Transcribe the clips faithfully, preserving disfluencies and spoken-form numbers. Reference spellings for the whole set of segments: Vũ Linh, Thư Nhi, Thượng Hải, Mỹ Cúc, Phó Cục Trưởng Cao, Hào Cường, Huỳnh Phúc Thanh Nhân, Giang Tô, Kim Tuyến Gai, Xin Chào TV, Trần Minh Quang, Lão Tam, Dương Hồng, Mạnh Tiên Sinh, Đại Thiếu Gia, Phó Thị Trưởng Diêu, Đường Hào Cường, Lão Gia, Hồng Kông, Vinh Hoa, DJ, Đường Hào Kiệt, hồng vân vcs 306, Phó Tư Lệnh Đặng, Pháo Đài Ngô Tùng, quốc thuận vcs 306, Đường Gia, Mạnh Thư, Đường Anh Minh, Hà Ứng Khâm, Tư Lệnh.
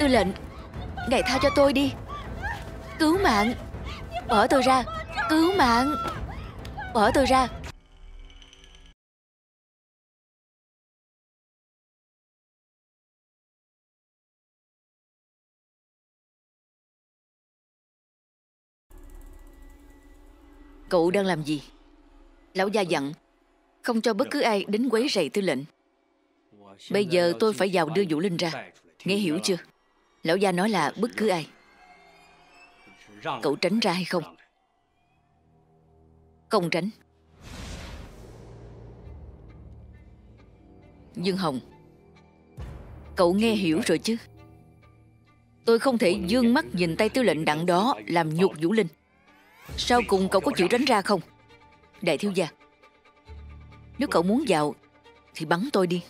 Tư lệnh, ngài tha cho tôi đi. Cứu mạng. Bỏ tôi ra. Cứu mạng. Bỏ tôi ra. Cậu đang làm gì? Lão gia dặn không cho bất cứ ai đến quấy rầy tư lệnh. Bây giờ tôi phải vào đưa Vũ Linh ra. Nghe hiểu chưa? Lão gia nói là bất cứ ai. Cậu tránh ra hay không? Không tránh. Dương Hồng, cậu nghe hiểu rồi chứ? Tôi không thể dương mắt nhìn tay tư lệnh Đặng đó làm nhục Vũ Linh. Sau cùng cậu có chịu tránh ra không? Đại thiếu gia, nếu cậu muốn vào thì bắn tôi đi.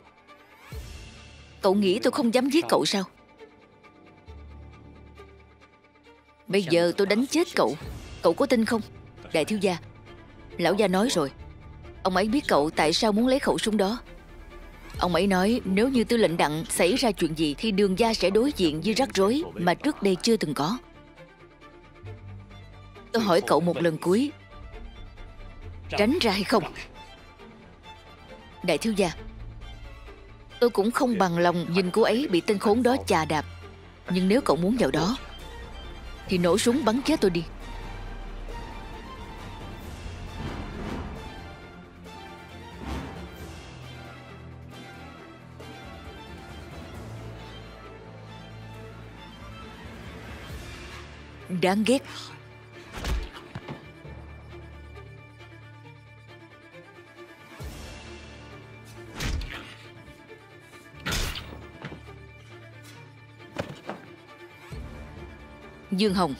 Cậu nghĩ tôi không dám giết cậu sao? Bây giờ tôi đánh chết cậu, cậu có tin không? Đại thiếu gia, lão gia nói rồi, ông ấy biết cậu tại sao muốn lấy khẩu súng đó. Ông ấy nói nếu như tư lệnh Đặng xảy ra chuyện gì thì Đường gia sẽ đối diện với rắc rối mà trước đây chưa từng có. Tôi hỏi cậu một lần cuối, tránh ra hay không? Đại thiếu gia, tôi cũng không bằng lòng nhìn cô ấy bị tên khốn đó chà đạp. Nhưng nếu cậu muốn vào đó thì nổ súng bắn chết tôi đi. Đáng ghét. Dương Hồng,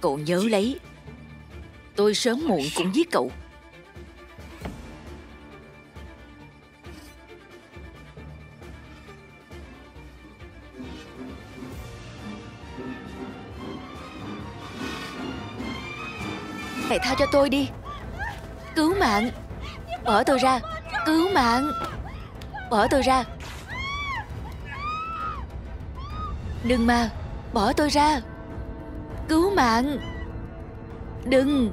cậu nhớ lấy, tôi sớm muộn cũng giết cậu. Hãy tha cho tôi đi. Cứu mạng. Bỏ tôi ra. Cứu mạng. Bỏ tôi ra. Đừng mà. Bỏ tôi ra. Cứu mạng. Đừng.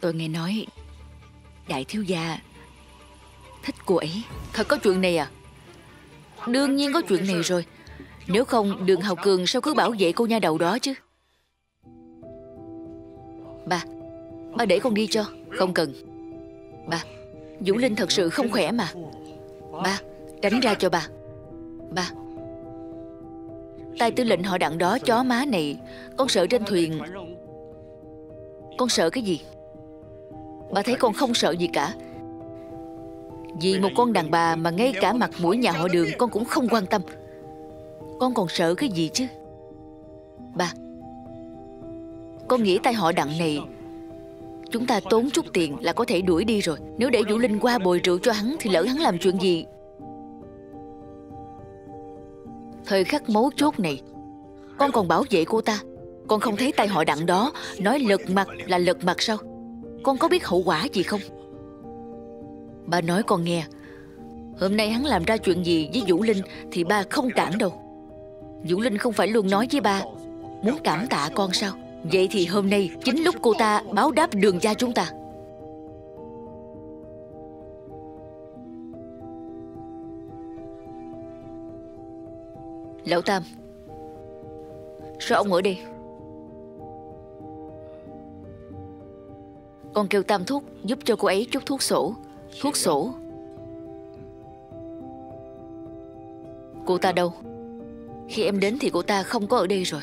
Tôi nghe nói đại thiếu gia thích cô ấy. Thật có chuyện này à? Đương nhiên có chuyện này rồi. Nếu không Đường Hào Cường sao cứ bảo vệ cô nha đầu đó chứ? Ba, ba để con đi cho. Không cần. Ba, Vũ Linh thật sự không khỏe mà. Ba, tránh ra cho ba. Ba, tay tư lệnh họ Đặng đó chó má này, con sợ trên thuyền. Con sợ cái gì? Ba thấy con không sợ gì cả. Vì một con đàn bà mà ngay cả mặt mũi nhà họ Đường con cũng không quan tâm, con còn sợ cái gì chứ? Ba, con nghĩ tay họ Đặng này chúng ta tốn chút tiền là có thể đuổi đi rồi. Nếu để Vũ Linh qua bồi rượu cho hắn thì lỡ hắn làm chuyện gì? Thời khắc mấu chốt này con còn bảo vệ cô ta. Con không thấy tay họ Đặng đó nói lật mặt là lật mặt sao? Con có biết hậu quả gì không? Ba nói con nghe, hôm nay hắn làm ra chuyện gì với Vũ Linh thì ba không cản đâu. Vũ Linh không phải luôn nói với ba muốn cảm tạ con sao? Vậy thì hôm nay chính lúc cô ta báo đáp Đường gia chúng ta. Lão Tam, sao ông ở đây? Con kêu Tam Thúc giúp cho cô ấy chút thuốc sổ. Thuốc sổ. Cô ta đâu? Khi em đến thì cô ta không có ở đây rồi.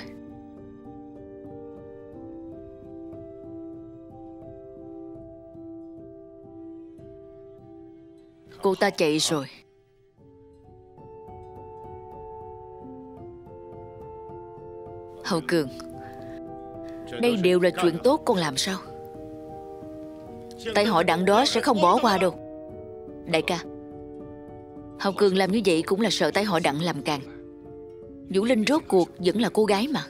Cô ta chạy rồi. Hậu Cường, đây đều là chuyện tốt con làm sao? Tay họ Đặng đó sẽ không bỏ qua đâu. Đại ca, Hào Cường làm như vậy cũng là sợ tay họ Đặng làm càng. Vũ Linh rốt cuộc vẫn là cô gái mà.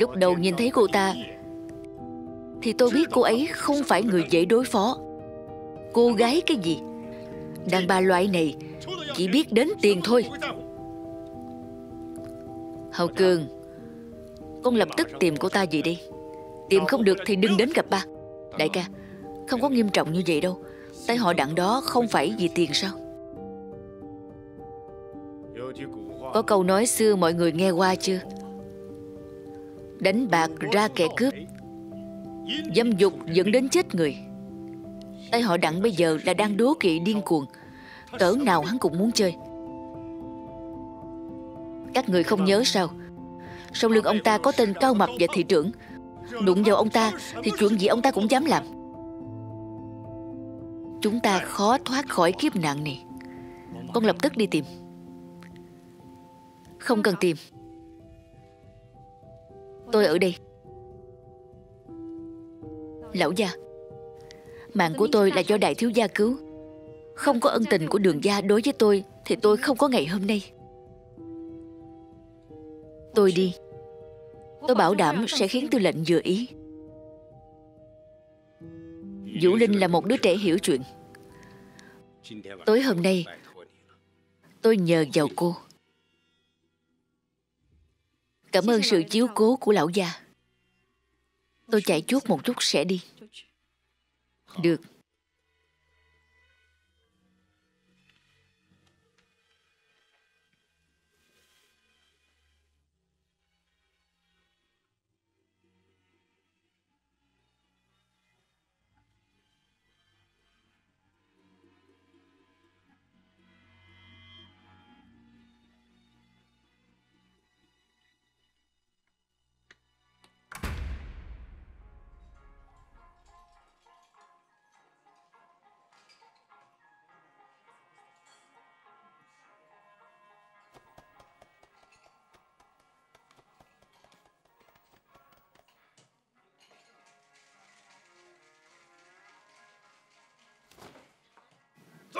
Lúc đầu nhìn thấy cô ta thì tôi biết cô ấy không phải người dễ đối phó. Cô gái cái gì, đàn bà loại này chỉ biết đến tiền thôi. Hào Cường, con lập tức tìm cô ta vậy đi. Tìm không được thì đừng đến gặp ba. Đại ca, không có nghiêm trọng như vậy đâu. Tay họ Đặng đó không phải vì tiền sao? Có câu nói xưa mọi người nghe qua chưa? Đánh bạc ra kẻ cướp, dâm dục dẫn đến chết người. Tay họ Đặng bây giờ là đang đố kỵ điên cuồng, cỡ nào hắn cũng muốn chơi. Các người không nhớ sao? Sau lưng ông ta có tên Cao Mập và thị trưởng. Đụng vào ông ta thì chuyện gì ông ta cũng dám làm. Chúng ta khó thoát khỏi kiếp nạn này. Con lập tức đi tìm. Không cần tìm, tôi ở đây. Lão gia, mạng của tôi là do Đại Thiếu Gia cứu. Không có ân tình của Đường Gia đối với tôi thì tôi không có ngày hôm nay. Tôi đi, tôi bảo đảm sẽ khiến Tư Lệnh vừa ý. Vũ Linh là một đứa trẻ hiểu chuyện. Tối hôm nay tôi nhờ vào cô. Cảm ơn sự chiếu cố của lão già. Tôi chạy chuốt một chút sẽ đi. Được.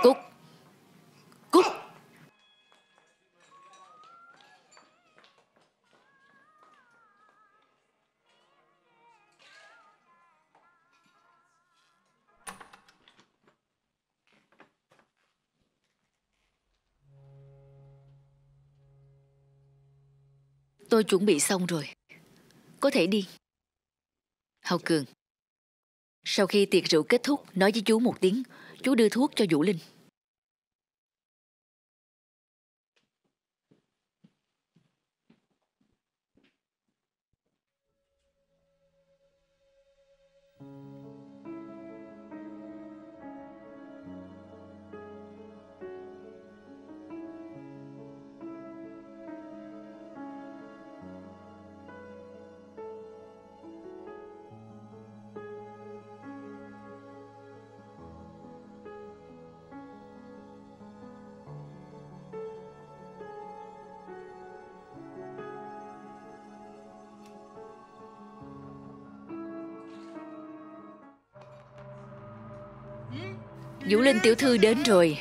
Cúc, Cúc. Tôi chuẩn bị xong rồi, có thể đi. Hào Cường, sau khi tiệc rượu kết thúc, nói với chú một tiếng. Chú đưa thuốc cho Vũ Linh. Vũ Linh tiểu thư đến rồi.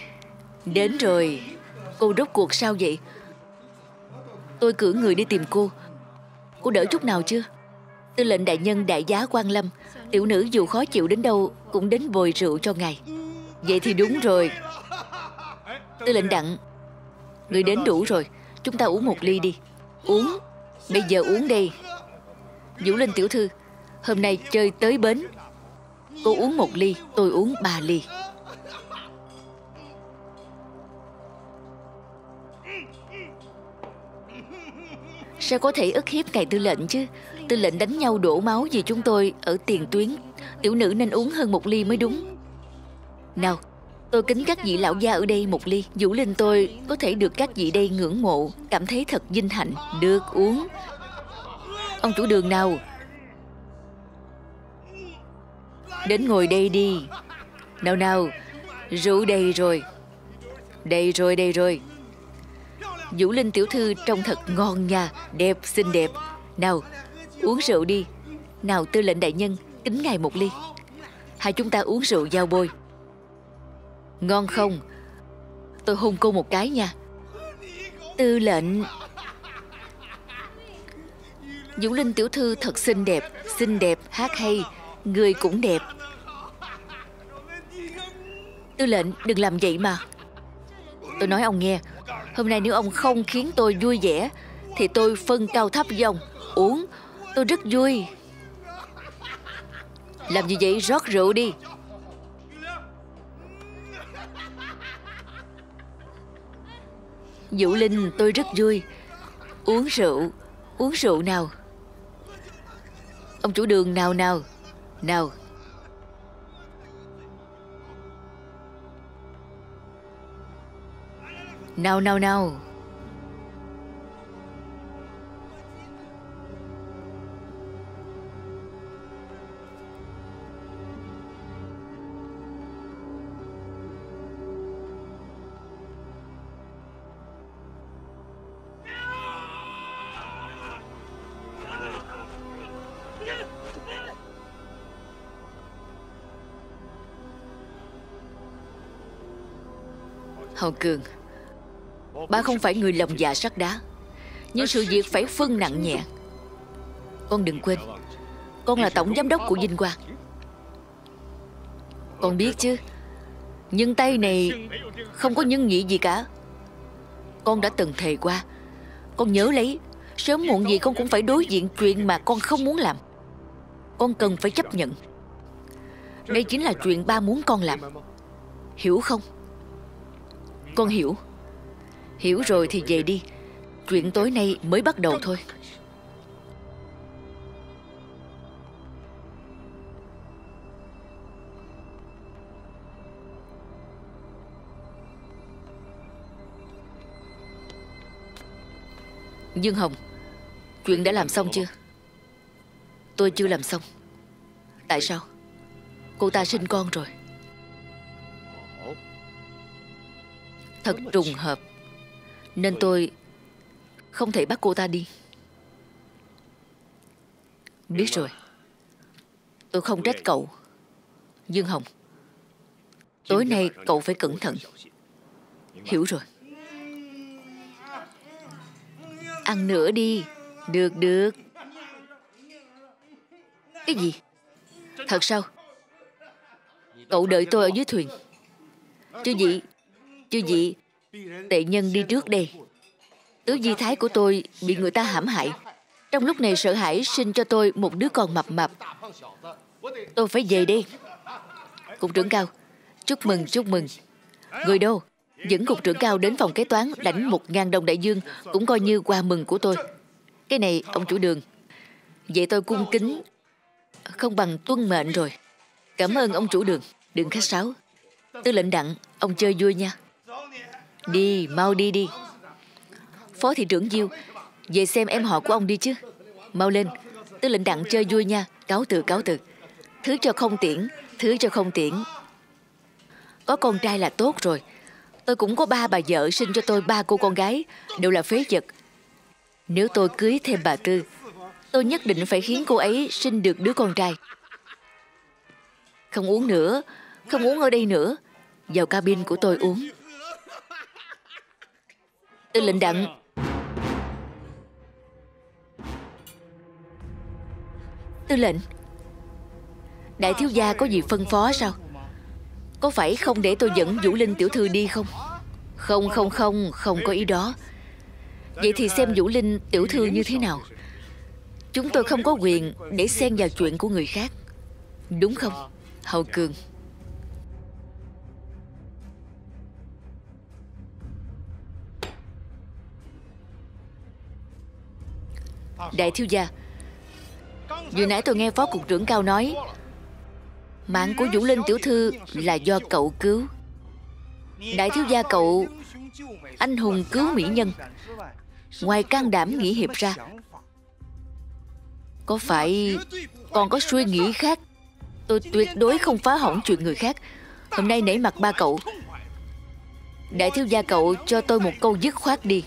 Đến rồi. Cô rốt cuộc sao vậy? Tôi cử người đi tìm cô. Cô đỡ chút nào chưa? Tư lệnh đại nhân đại giá quan lâm, tiểu nữ dù khó chịu đến đâu cũng đến bồi rượu cho ngài. Vậy thì đúng rồi. Tư lệnh Đặng, người đến đủ rồi. Chúng ta uống một ly đi. Uống. Bây giờ uống đây. Vũ Linh tiểu thư, hôm nay chơi tới bến. Cô uống một ly, tôi uống ba ly. Sao có thể ức hiếp ngài tư lệnh chứ? Tư lệnh đánh nhau đổ máu vì chúng tôi ở tiền tuyến. Tiểu nữ nên uống hơn một ly mới đúng. Nào, tôi kính các vị lão gia ở đây một ly. Vũ Linh tôi có thể được các vị đây ngưỡng mộ, cảm thấy thật vinh hạnh. Được uống. Ông chủ Đường nào, đến ngồi đây đi. Nào nào, rượu đầy rồi. Đầy rồi, đầy rồi. Vũ Linh tiểu thư trông thật ngon nha. Đẹp, xinh đẹp. Nào, uống rượu đi. Nào tư lệnh đại nhân, kính ngài một ly. Hai chúng ta uống rượu giao bôi. Ngon không? Tôi hôn cô một cái nha. Tư lệnh, Vũ Linh tiểu thư thật xinh đẹp, xinh đẹp, hát hay, người cũng đẹp. Tư lệnh đừng làm vậy mà. Tôi nói ông nghe, hôm nay nếu ông không khiến tôi vui vẻ thì tôi phân cao thấp với ông. Uống, tôi rất vui. Làm gì vậy, rót rượu đi. Vũ Linh, tôi rất vui. Uống rượu, uống rượu nào. Ông chủ Đường nào nào. Nào. Nào nào nào. Hào Cường, ba không phải người lòng dạ sắt đá, nhưng sự việc phải phân nặng nhẹ. Con đừng quên, con là tổng giám đốc của Vinh Hoa. Con biết chứ, nhưng tay này không có nhân nghĩa gì cả. Con đã từng thề qua, con nhớ lấy, sớm muộn gì con cũng phải đối diện chuyện mà con không muốn làm. Con cần phải chấp nhận. Đây chính là chuyện ba muốn con làm, hiểu không? Con hiểu. Hiểu rồi thì về đi. Chuyện tối nay mới bắt đầu thôi. Dương Hồng, chuyện đã làm xong chưa? Tôi chưa làm xong. Tại sao? Cô ta sinh con rồi. Thật trùng hợp, nên tôi không thể bắt cô ta đi. Biết rồi. Tôi không trách cậu. Dương Hồng, tối nay cậu phải cẩn thận. Hiểu rồi. Ăn nữa đi. Được được. Cái gì? Thật sao? Cậu đợi tôi ở dưới thuyền. Chứ gì? Chứ gì, tệ nhân đi trước đây. Tứ di thái của tôi bị người ta hãm hại. Trong lúc này sợ hãi sinh cho tôi một đứa con mập mập. Tôi phải về đây. Cục trưởng Cao, chúc mừng, chúc mừng. Người đâu, dẫn cục trưởng Cao đến phòng kế toán lãnh một nghìn đồng đại dương, cũng coi như quà mừng của tôi. Cái này ông chủ Đường, vậy tôi cung kính không bằng tuân mệnh rồi. Cảm ơn ông chủ Đường, đừng khách sáo. Tư lệnh Đặng, ông chơi vui nha. Đi, mau đi đi. Phó thị trưởng Diêu, về xem em họ của ông đi chứ. Mau lên, Tư lệnh Đặng chơi vui nha. Cáo từ, cáo từ. Thứ cho không tiễn, thứ cho không tiễn. Có con trai là tốt rồi. Tôi cũng có ba bà vợ sinh cho tôi ba cô con gái, đều là phế vật. Nếu tôi cưới thêm bà Tư, tôi nhất định phải khiến cô ấy sinh được đứa con trai. Không uống nữa, không uống ở đây nữa. Vào cabin của tôi uống. Tư lệnh Đặng. Tư lệnh, đại thiếu gia có gì phân phó sao? Có phải không để tôi dẫn Vũ Linh tiểu thư đi không? Không không không, không có ý đó. Vậy thì xem Vũ Linh tiểu thư như thế nào. Chúng tôi không có quyền để xen vào chuyện của người khác, đúng không, Hào Cường? Đại thiếu gia, vừa nãy tôi nghe Phó Cục trưởng Cao nói mạng của Vũ Linh tiểu thư là do cậu cứu. Đại thiếu gia, cậu anh hùng cứu mỹ nhân, ngoài can đảm nghĩa hiệp ra, có phải còn có suy nghĩ khác? Tôi tuyệt đối không phá hỏng chuyện người khác. Hôm nay nể mặt ba cậu, đại thiếu gia, cậu cho tôi một câu dứt khoát đi.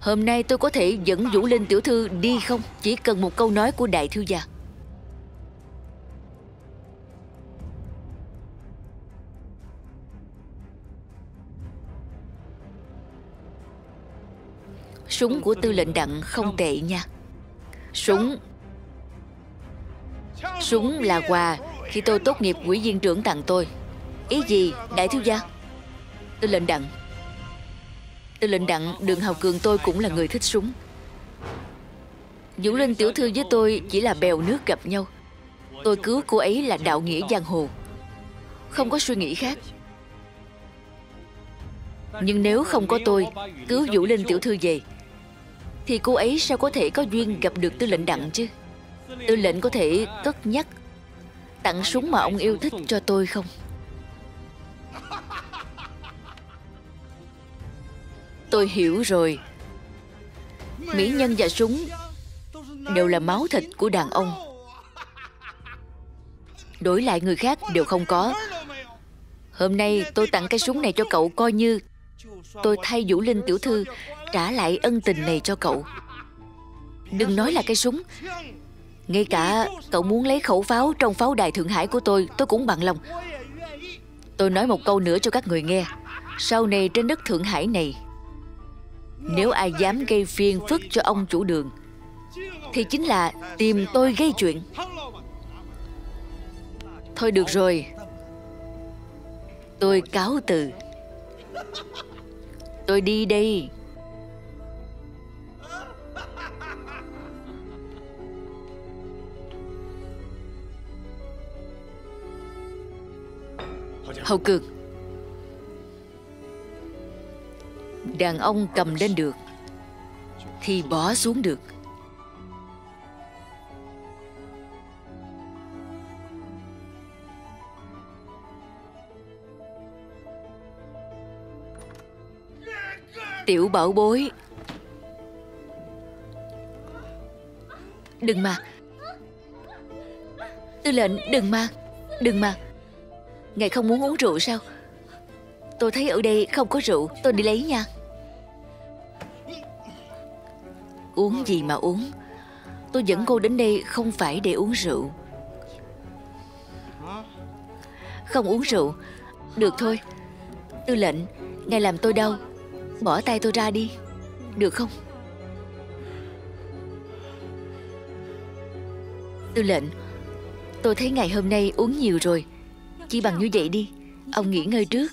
Hôm nay tôi có thể dẫn Vũ Linh tiểu thư đi không? Chỉ cần một câu nói của đại thiếu gia. Súng của Tư lệnh Đặng không tệ nha. Súng. Súng là quà khi tôi tốt nghiệp ủy viên trưởng tặng tôi. Ý gì, Đại Thiếu Gia? Tư lệnh Đặng. Tư lệnh Đặng, Đường Hào Cường tôi cũng là người thích súng. Vũ Linh tiểu thư với tôi chỉ là bèo nước gặp nhau. Tôi cứu cô ấy là đạo nghĩa giang hồ, không có suy nghĩ khác. Nhưng nếu không có tôi cứu Vũ Linh tiểu thư về, thì cô ấy sao có thể có duyên gặp được Tư lệnh Đặng chứ? Tư lệnh có thể cất nhắc tặng súng mà ông yêu thích cho tôi không? Tôi hiểu rồi. Mỹ nhân và súng đều là máu thịt của đàn ông. Đổi lại người khác đều không có. Hôm nay tôi tặng cái súng này cho cậu, coi như tôi thay Vũ Linh tiểu thư trả lại ân tình này cho cậu. Đừng nói là cái súng, ngay cả cậu muốn lấy khẩu pháo trong pháo đài Thượng Hải của tôi, tôi cũng bằng lòng. Tôi nói một câu nữa cho các người nghe. Sau này trên đất Thượng Hải này, nếu ai dám gây phiền phức cho ông chủ Đường thì chính là tìm tôi gây chuyện. Thôi được rồi, tôi cáo từ. Tôi đi đây. Hầu Cường, đàn ông cầm lên được thì bỏ xuống được. Tiểu bảo bối, đừng mà. Tư lệnh, đừng mà. Đừng mà. Ngài không muốn uống rượu sao? Tôi thấy ở đây không có rượu, tôi đi lấy nha. Uống gì mà uống, tôi dẫn cô đến đây không phải để uống rượu. Không uống rượu. Được thôi. Tư lệnh, ngài làm tôi đau. Bỏ tay tôi ra đi, được không? Tư lệnh, tôi thấy ngày hôm nay uống nhiều rồi. Chỉ bằng như vậy đi, ông nghỉ ngơi trước.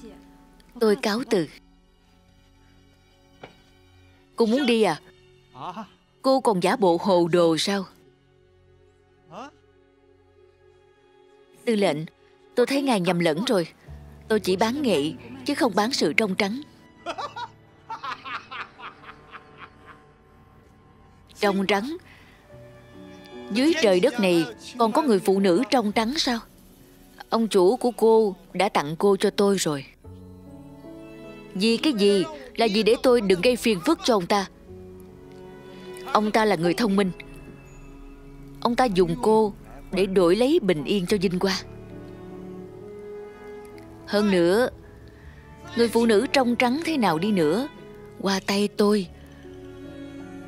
Tôi cáo từ. Cô muốn đi à? Cô còn giả bộ hồ đồ sao? Tư lệnh, tôi thấy ngài nhầm lẫn rồi. Tôi chỉ bán nghệ chứ không bán sự trong trắng. Trong trắng? Dưới trời đất này còn có người phụ nữ trong trắng sao? Ông chủ của cô đã tặng cô cho tôi rồi. Vì cái gì? Là vì để tôi đừng gây phiền phức cho ông ta. Ông ta là người thông minh. Ông ta dùng cô để đổi lấy bình yên cho Vinh Hoa. Hơn nữa, người phụ nữ trong trắng thế nào đi nữa, qua tay tôi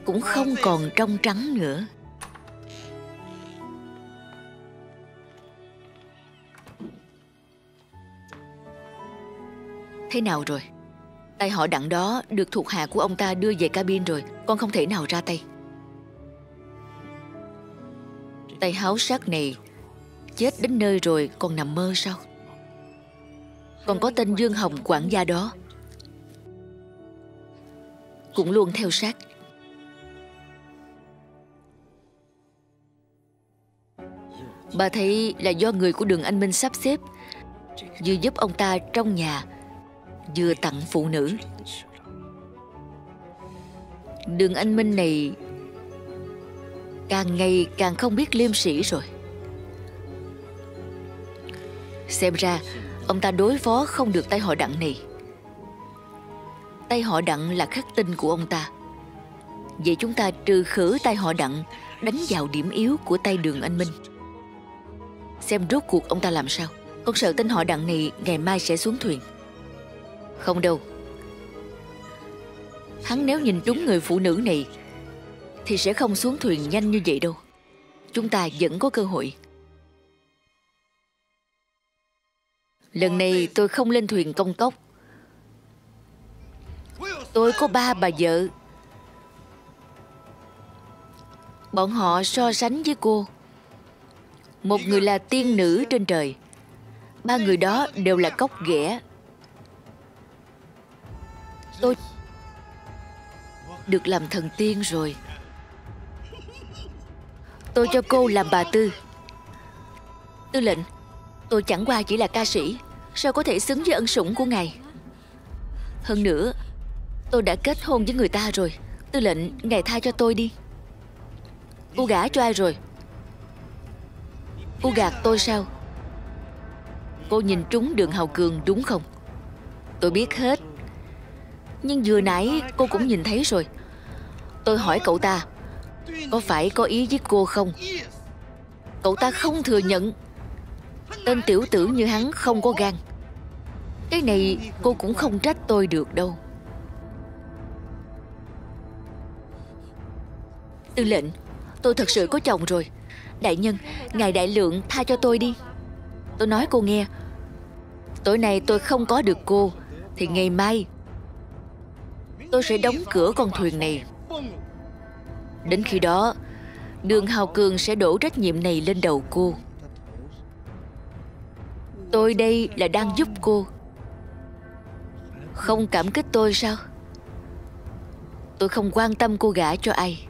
cũng không còn trong trắng nữa. Thế nào rồi? Tay họ Đặng đó được thuộc hạ của ông ta đưa về cabin rồi. Con không thể nào ra tay. Tay háo sắc này chết đến nơi rồi còn nằm mơ sao? Còn có tên Dương Hồng quản gia đó cũng luôn theo sát. Bà thấy là do người của Đường Anh Minh sắp xếp, vừa giúp ông ta trong nhà, vừa tặng phụ nữ. Đường Anh Minh này càng ngày càng không biết liêm sỉ rồi. Xem ra ông ta đối phó không được tay họ Đặng này. Tay họ Đặng là khắc tinh của ông ta. Vậy chúng ta trừ khử tay họ Đặng, đánh vào điểm yếu của tay Đường Anh Minh, xem rốt cuộc ông ta làm sao. Con sợ tên họ Đặng này ngày mai sẽ xuống thuyền. Không đâu. Hắn nếu nhìn trúng người phụ nữ này thì sẽ không xuống thuyền nhanh như vậy đâu. Chúng ta vẫn có cơ hội. Lần này tôi không lên thuyền công cốc. Tôi có ba bà vợ. bọn họ so sánh với cô. Một người là tiên nữ trên trời, ba người đó đều là cóc ghẻ. Tôi được làm thần tiên rồi. Tôi cho cô làm bà Tư. Tư lệnh, tôi chẳng qua chỉ là ca sĩ, sao có thể xứng với ân sủng của ngài? Hơn nữa, tôi đã kết hôn với người ta rồi. Tư lệnh, ngài tha cho tôi đi. Cô gả cho ai rồi? Cô gạt tôi sao? Cô nhìn trúng Đường Hào Cường đúng không? Tôi biết hết. Nhưng vừa nãy cô cũng nhìn thấy rồi. Tôi hỏi cậu ta, có phải có ý với cô không? Cậu ta không thừa nhận. Tên tiểu tử như hắn không có gan. Cái này cô cũng không trách tôi được đâu. Tư lệnh, tôi thật sự có chồng rồi. Đại nhân, ngài đại lượng tha cho tôi đi. Tôi nói cô nghe, tối nay tôi không có được cô thì ngày mai tôi sẽ đóng cửa con thuyền này. Đến khi đó, Đường Hào Cường sẽ đổ trách nhiệm này lên đầu cô. Tôi đây là đang giúp cô. Không cảm kích tôi sao? Tôi không quan tâm cô gả cho ai.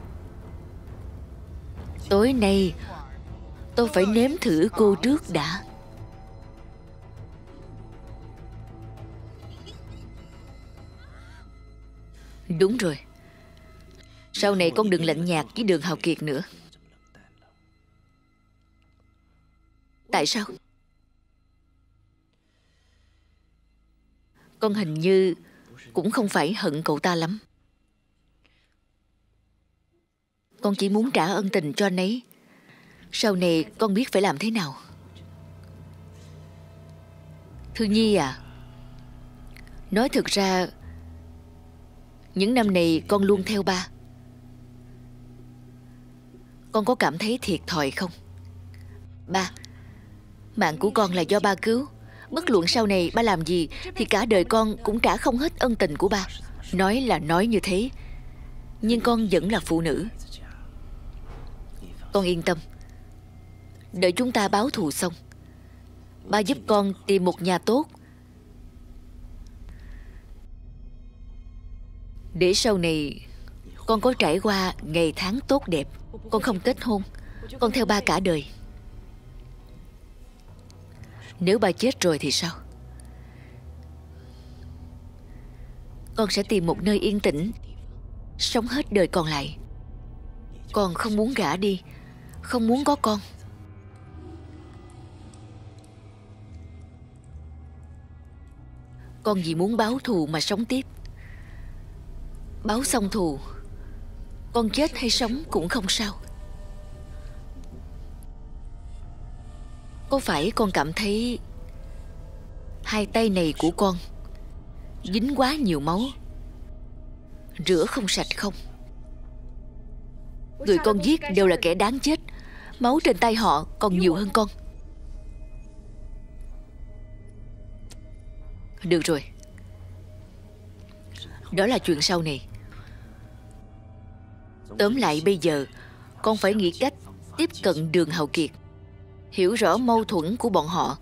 Tối nay tôi phải nếm thử cô trước đã. Đúng rồi, sau này con đừng lạnh nhạt với Đường Hào Kiệt nữa. Tại sao? Con hình như cũng không phải hận cậu ta lắm. Con chỉ muốn trả ân tình cho anh ấy. Sau này con biết phải làm thế nào. Thư Nhi à, nói thật ra, những năm này con luôn theo ba. Con có cảm thấy thiệt thòi không? Ba, mạng của con là do ba cứu. Bất luận sau này ba làm gì thì cả đời con cũng trả không hết ân tình của ba. Nói là nói như thế, nhưng con vẫn là phụ nữ. Con yên tâm, đợi chúng ta báo thù xong, ba giúp con tìm một nhà tốt, để sau này con có trải qua ngày tháng tốt đẹp. Con không kết hôn, con theo ba cả đời. Nếu ba chết rồi thì sao? Con sẽ tìm một nơi yên tĩnh, sống hết đời còn lại. Con không muốn gả đi, không muốn có con. Con vì muốn báo thù mà sống tiếp. Báo xong thù, con chết hay sống cũng không sao. Có phải con cảm thấy hai tay này của con dính quá nhiều máu, rửa không sạch không? Người con giết đều là kẻ đáng chết. Máu trên tay họ còn nhiều hơn con. Được rồi, đó là chuyện sau này. Tóm lại bây giờ, con phải nghĩ cách tiếp cận Đường Hào Kiệt, hiểu rõ mâu thuẫn của bọn họ.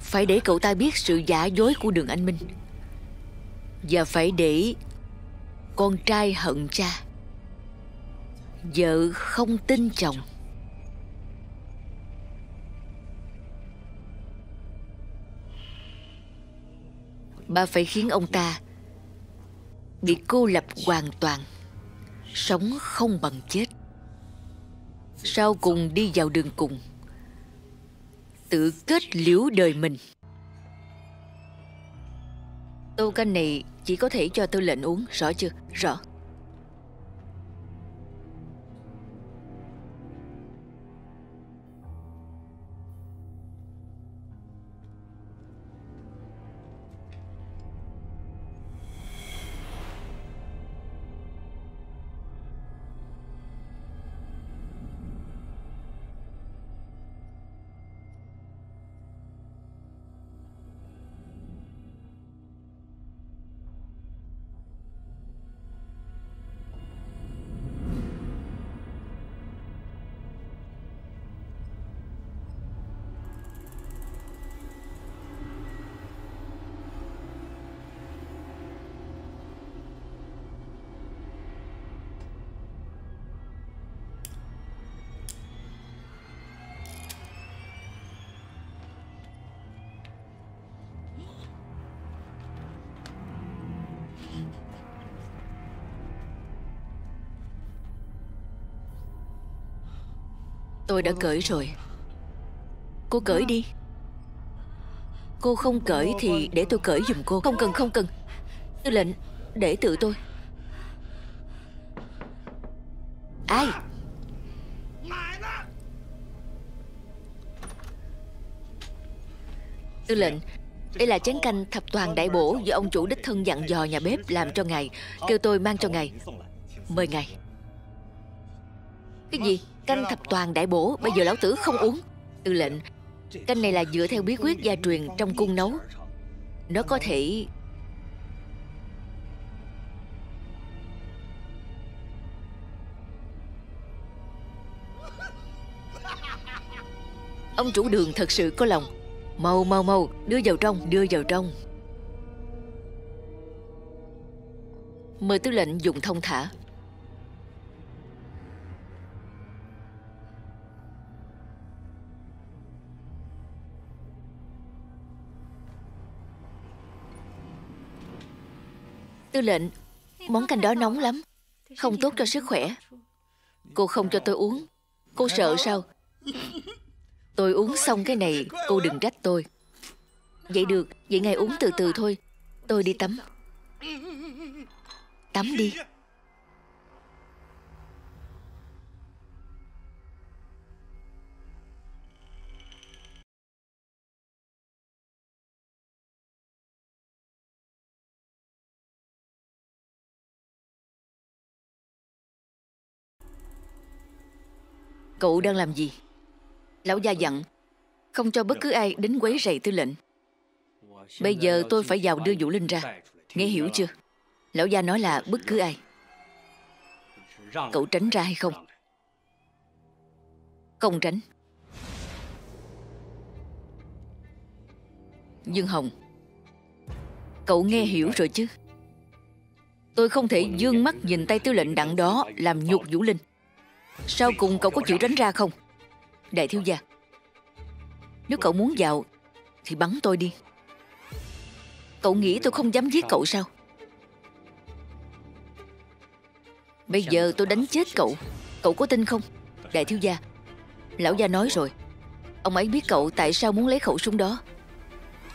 Phải để cậu ta biết sự giả dối của Đường Anh Minh, và phải để con trai hận cha, vợ không tin chồng. Ba phải khiến ông ta bị cô lập hoàn toàn, sống không bằng chết, sau cùng đi vào đường cùng, tự kết liễu đời mình. Tô canh này chỉ có thể cho tư lệnh uống, rõ chưa? Rõ. Tôi đã cởi rồi. Cô cởi đi. Cô không cởi thì để tôi cởi giùm cô. Không cần, không cần. Tư lệnh, để tự tôi. Ai? Tư lệnh, đây là chén canh thập toàn đại bổ do ông chủ đích thân dặn dò nhà bếp làm cho ngài, kêu tôi mang cho ngài. Mời ngài. Cái gì? Canh thập toàn đại bổ? Bây giờ lão tử không uống. Tư lệnh, canh này là dựa theo bí quyết gia truyền trong cung nấu. Nó có thể... Ông chủ Đường thật sự có lòng. Mau mau mau, đưa vào trong, đưa vào trong. Mời tư lệnh dùng thông thả. Tư lệnh, món canh đó nóng lắm, không tốt cho sức khỏe. Cô không cho tôi uống, cô sợ sao? Tôi uống xong cái này, cô đừng trách tôi. Vậy được, vậy ngài uống từ từ thôi. Tôi đi tắm. Tắm đi. Cậu đang làm gì? Lão gia dặn không cho bất cứ ai đến quấy rầy tư lệnh. Bây giờ tôi phải vào đưa Vũ Linh ra. Nghe hiểu chưa? Lão gia nói là bất cứ ai. Cậu tránh ra hay không? Không tránh. Dương Hồng, cậu nghe hiểu rồi chứ? Tôi không thể dương mắt nhìn tay tư lệnh Đặng đó làm nhục Vũ Linh. Sau cùng cậu có chịu tránh ra không? Đại thiếu gia, nếu cậu muốn vào thì bắn tôi đi. Cậu nghĩ tôi không dám giết cậu sao? Bây giờ tôi đánh chết cậu, cậu có tin không? Đại thiếu gia, lão gia nói rồi. Ông ấy biết cậu tại sao muốn lấy khẩu súng đó.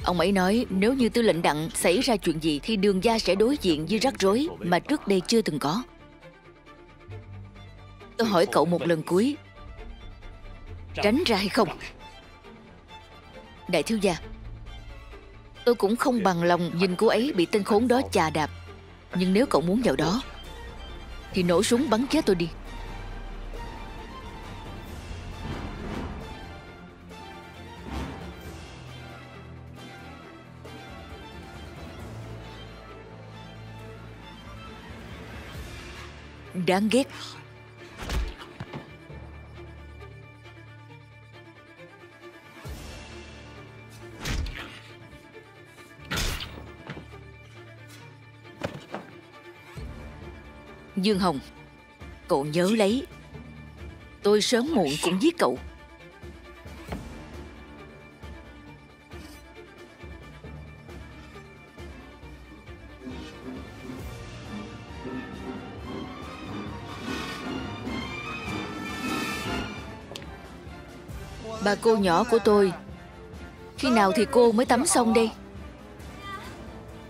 Ông ấy nói nếu như tư lệnh Đặng xảy ra chuyện gì thì Đường gia sẽ đối diện với rắc rối mà trước đây chưa từng có. Tôi hỏi cậu một lần cuối, tránh ra hay không? Đại thiếu gia, tôi cũng không bằng lòng nhìn cô ấy bị tên khốn đó chà đạp. Nhưng nếu cậu muốn vào đó thì nổ súng bắn chết tôi đi. Đáng ghét. Dương Hồng, cậu nhớ lấy, tôi sớm muộn cũng giết cậu. Bà cô nhỏ của tôi, khi nào thì cô mới tắm xong đây?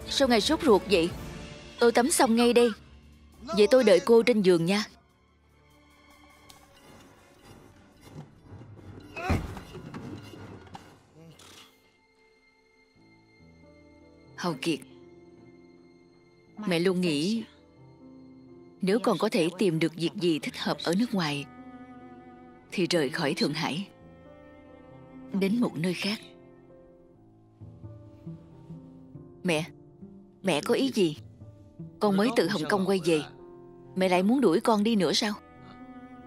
Sao ngày sốt ruột vậy? Tôi tắm xong ngay đây. Vậy tôi đợi cô trên giường nha. Hào Kiệt, mẹ luôn nghĩ nếu còn có thể tìm được việc gì thích hợp ở nước ngoài thì rời khỏi Thượng Hải, đến một nơi khác. Mẹ, mẹ có ý gì? Con mới từ Hồng Kông quay về, mẹ lại muốn đuổi con đi nữa sao?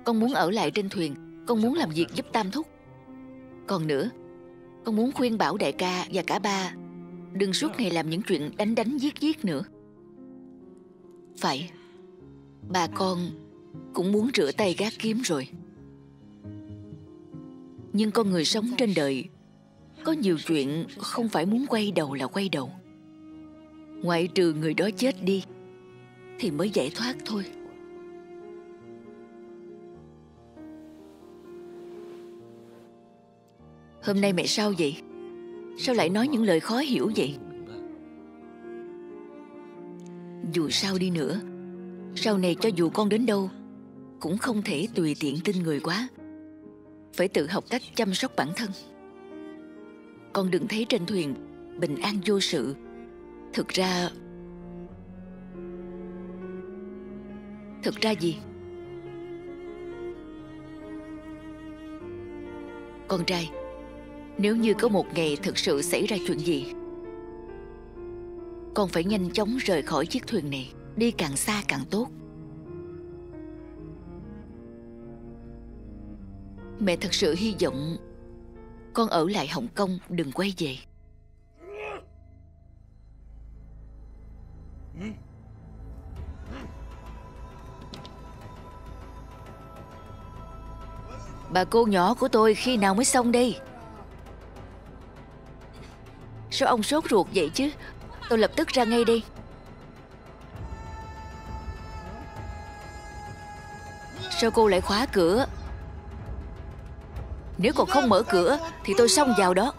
Con muốn ở lại trên thuyền, con muốn làm việc giúp Tam Thúc. Còn nữa, con muốn khuyên bảo đại ca và cả ba đừng suốt ngày làm những chuyện đánh đánh giết giết nữa. Phải, bà con cũng muốn rửa tay gác kiếm rồi. Nhưng con người sống trên đời, có nhiều chuyện không phải muốn quay đầu là quay đầu. Ngoại trừ người đó chết đi thì mới giải thoát thôi. Hôm nay mẹ sao vậy? Sao lại nói những lời khó hiểu vậy? Dù sao đi nữa, sau này cho dù con đến đâu cũng không thể tùy tiện tin người quá. Phải tự học cách chăm sóc bản thân. Con đừng thấy trên thuyền bình an vô sự. Thực ra... Thực ra gì? Con trai, nếu như có một ngày thực sự xảy ra chuyện gì, con phải nhanh chóng rời khỏi chiếc thuyền này, đi càng xa càng tốt. Mẹ thật sự hy vọng con ở lại Hồng Kông, đừng quay về. Bà cô nhỏ của tôi khi nào mới xong đây? Sao ông sốt ruột vậy chứ? Tôi lập tức ra ngay đây. Sao cô lại khóa cửa? Nếu còn không mở cửa thì tôi xông vào đó.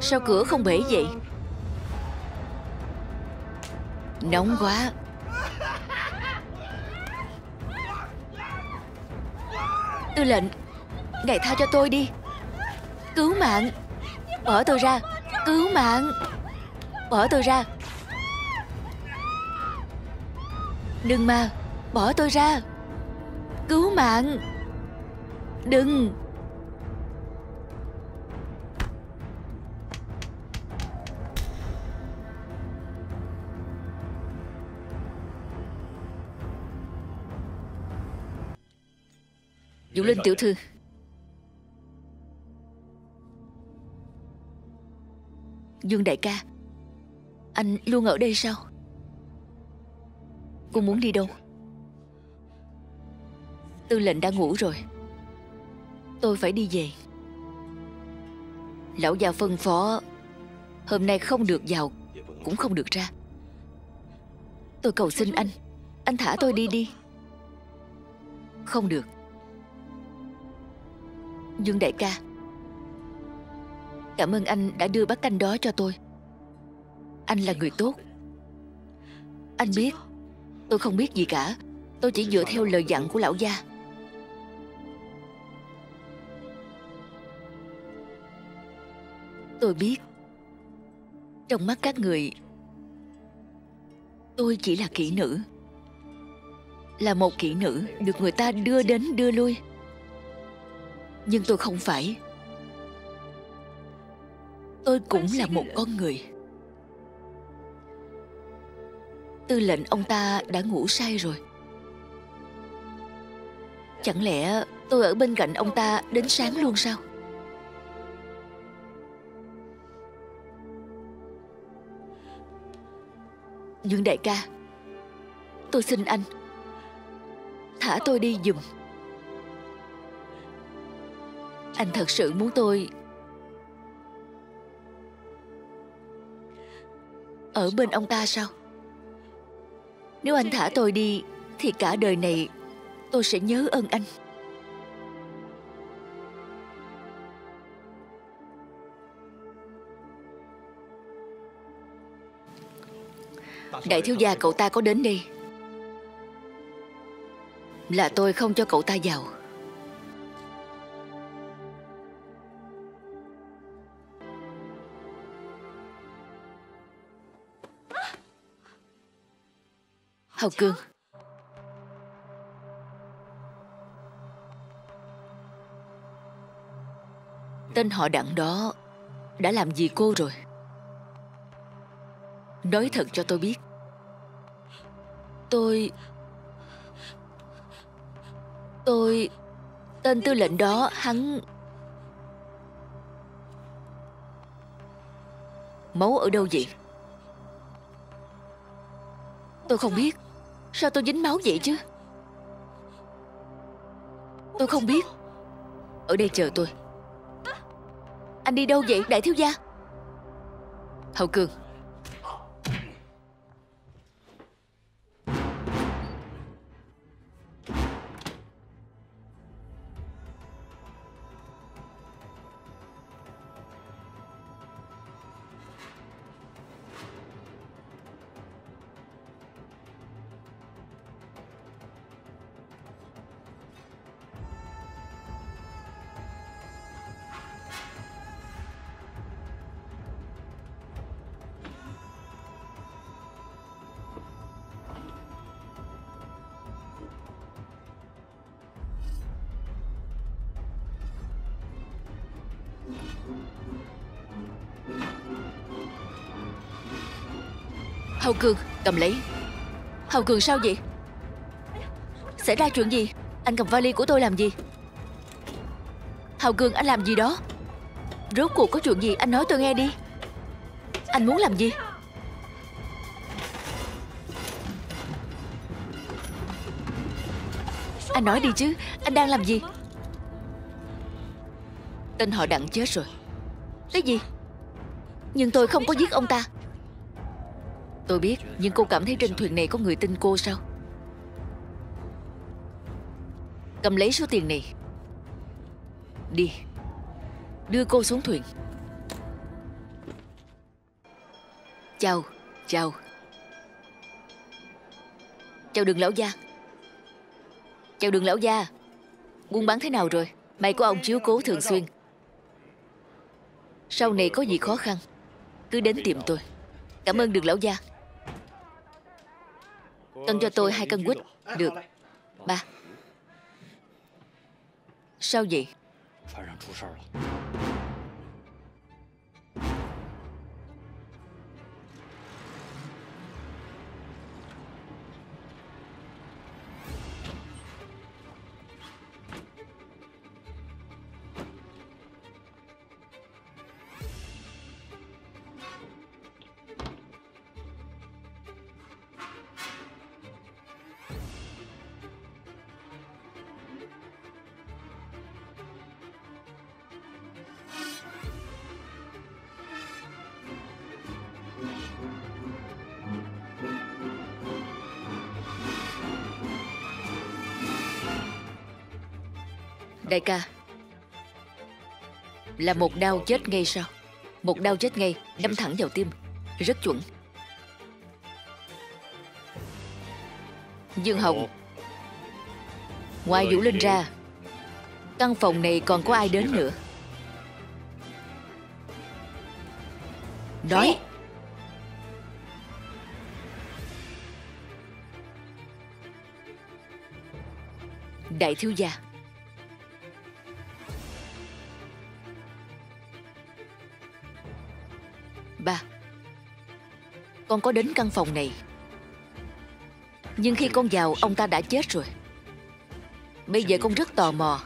Sao cửa không bể vậy? Nóng quá. Tư lệnh, ngài tha cho tôi đi. Cứu mạng. Bỏ tôi ra. Cứu mạng. Bỏ tôi ra. Đừng mà. Bỏ tôi ra. Cứu mạng. Đừng. Vũ Linh tiểu thư, Dương đại ca, anh luôn ở đây sao? Cô muốn đi đâu? Tư lệnh đã ngủ rồi. Tôi phải đi về. Lão già phân phó hôm nay không được vào cũng không được ra. Tôi cầu xin anh, anh thả tôi đi đi. Không được. Dương đại ca, cảm ơn anh đã đưa bát canh đó cho tôi. Anh là người tốt. Anh biết tôi không biết gì cả. Tôi chỉ dựa theo lời dặn của lão gia. Tôi biết trong mắt các người tôi chỉ là kỹ nữ. Là một kỹ nữ được người ta đưa đến đưa lui. Nhưng tôi không phải. Tôi cũng là một con người. Tư lệnh ông ta đã ngủ say rồi. Chẳng lẽ tôi ở bên cạnh ông ta đến sáng luôn sao? Nhưng đại ca, tôi xin anh, thả tôi đi giùm. Anh thật sự muốn tôi ở bên ông ta sao? Nếu anh thả tôi đi thì cả đời này tôi sẽ nhớ ơn anh. Đại thiếu gia, cậu ta có đến đây. Là tôi không cho cậu ta vào. Hào Cường, tên họ Đặng đó đã làm gì cô rồi? Nói thật cho tôi biết. Tôi Tôi Tên tư lệnh đó hắn... Máu ở đâu vậy? Tôi không biết. Sao tôi dính máu vậy chứ? Tôi không biết. Ở đây chờ tôi. Anh đi đâu vậy, đại thiếu gia? Hậu Cường, Hào Cường, cầm lấy. Hào Cường, sao vậy? Xảy ra chuyện gì? Anh cầm vali của tôi làm gì? Hào Cường, anh làm gì đó? Rốt cuộc có chuyện gì, anh nói tôi nghe đi. Anh muốn làm gì? Anh nói đi chứ, anh đang làm gì? Tên họ Đặng chết rồi. Cái gì? Nhưng tôi không có giết ông ta. Tôi biết, nhưng cô cảm thấy trên thuyền này có người tin cô sao? Cầm lấy số tiền này. Đi, đưa cô xuống thuyền. Chào, chào. Chào Đường lão gia. Chào Đường lão gia. Buôn bán thế nào rồi? May có ông chiếu cố thường xuyên. Sau này có gì khó khăn cứ đến tìm tôi. Cảm ơn Đường lão gia. Cân cho tôi hai cân quýt. Được. Ba. Sao vậy? Đại ca, là một đao chết ngay sao? Một đao chết ngay, đâm thẳng vào tim, rất chuẩn. Dương Hồng, ngoài Vũ Linh ra, căn phòng này còn có ai đến nữa? Đói. Đại thiếu gia. Ba, con có đến căn phòng này, nhưng khi con vào ông ta đã chết rồi. Bây giờ con rất tò mò,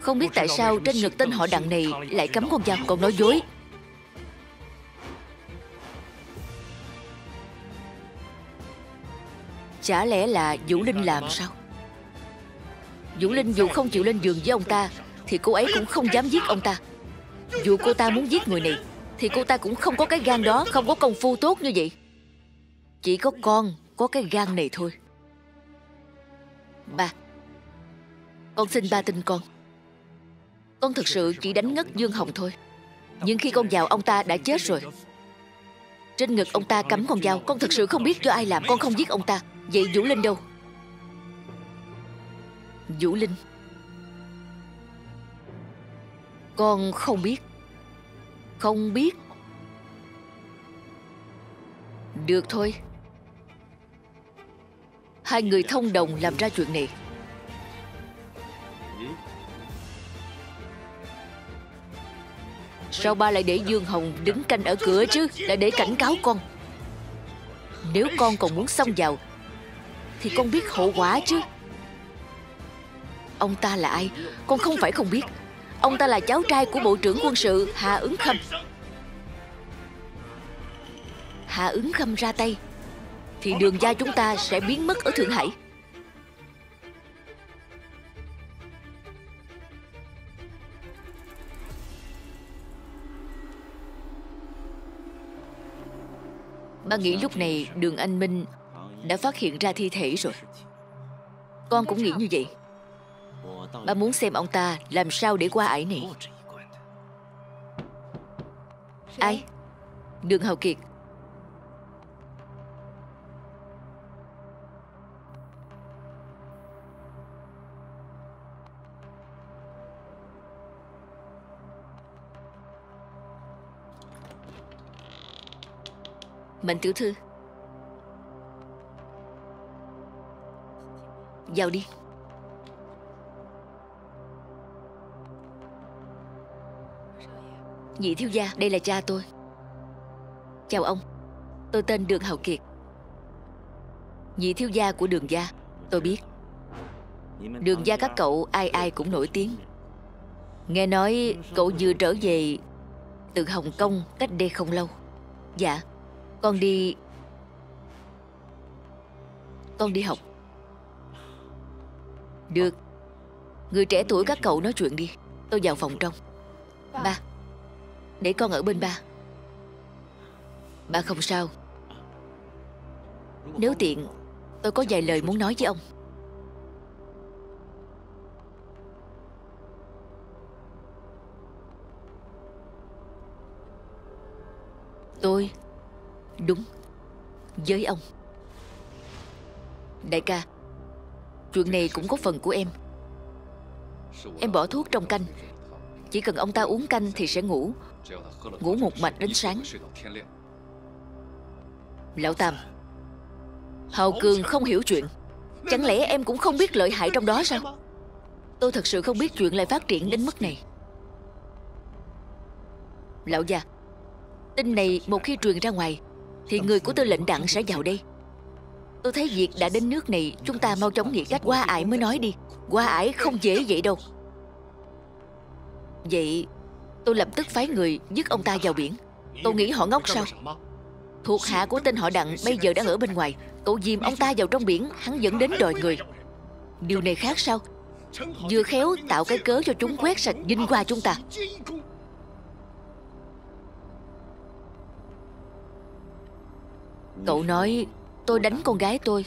không biết tại sao trên ngực tên họ Đặng này lại cắm con dao. Con nói dối. Chả lẽ là Vũ Linh làm sao? Vũ Linh dù không chịu lên giường với ông ta thì cô ấy cũng không dám giết ông ta. Dù cô ta muốn giết người này thì cô ta cũng không có cái gan đó, không có công phu tốt như vậy. Chỉ có con có cái gan này thôi. Ba, con xin ba tin con. Con thực sự chỉ đánh ngất Dương Hồng thôi, nhưng khi con vào ông ta đã chết rồi. Trên ngực ông ta cắm con dao. Con thực sự không biết do ai làm, con không giết ông ta. Vậy Vũ Linh đâu? Vũ Linh, con không biết. Không biết. Được thôi, hai người thông đồng làm ra chuyện này. Sao ba lại để Dương Hồng đứng canh ở cửa chứ? Là để cảnh cáo con. Nếu con còn muốn xông vào thì con biết hậu quả chứ. Ông ta là ai? Con không phải không biết. Ông ta là cháu trai của Bộ trưởng Quân sự Hà Ứng Khâm. Hà Ứng Khâm ra tay thì Đường gia chúng ta sẽ biến mất ở Thượng Hải. Ba nghĩ lúc này Đường Anh Minh đã phát hiện ra thi thể rồi. Con cũng nghĩ như vậy. Ba muốn xem ông ta làm sao để qua ải này. Ai? Đường Hào Kiệt. Mạnh tiểu thư, vào đi. Nhị thiếu gia, đây là cha tôi. Chào ông, tôi tên Đường Hào Kiệt, nhị thiếu gia của Đường gia. Tôi biết Đường gia các cậu ai ai cũng nổi tiếng. Nghe nói cậu vừa trở về từ Hồng Kông cách đây không lâu. Dạ, con đi Con đi học. Được. Người trẻ tuổi các cậu nói chuyện đi. Tôi vào phòng trong. Ba, để con ở bên ba. Ba không sao. Nếu tiện, tôi có vài lời muốn nói với ông. Tôi đúng với ông. Đại ca, chuyện này cũng có phần của em. Em bỏ thuốc trong canh. Chỉ cần ông ta uống canh thì sẽ ngủ. Ngủ một mạch đến sáng. Lão Tam, Hào Cường không hiểu chuyện. Chẳng lẽ em cũng không biết lợi hại trong đó sao? Tôi thật sự không biết chuyện lại phát triển đến mức này. Lão gia, tin này một khi truyền ra ngoài thì người của Tư lệnh Đặng sẽ vào đây. Tôi thấy việc đã đến nước này, chúng ta mau chóng nghĩ cách qua ải mới nói đi. Qua ải không dễ vậy đâu. Vậy tôi lập tức phái người dứt ông ta vào biển. Tôi nghĩ họ ngốc sao? Thuộc hạ của tên họ Đặng bây giờ đang ở bên ngoài. Cậu dìm ông ta vào trong biển, hắn dẫn đến đòi người. Điều này khác sao? Vừa khéo tạo cái cớ cho chúng quét sạch Vinh Hoa chúng ta. Cậu nói tôi đánh con gái tôi.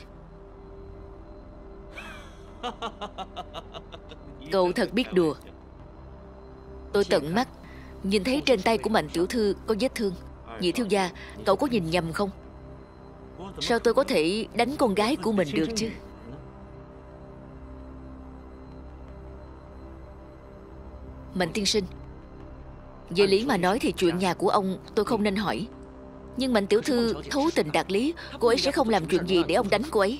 Cậu thật biết đùa. Tôi tận mắt nhìn thấy trên tay của Mạnh tiểu thư có vết thương. Nhị thiếu gia, cậu có nhìn nhầm không? Sao tôi có thể đánh con gái của mình được chứ? Mạnh tiên sinh, về lý mà nói thì chuyện nhà của ông tôi không nên hỏi. Nhưng Mạnh tiểu thư thấu tình đạt lý. Cô ấy sẽ không làm chuyện gì để ông đánh cô ấy.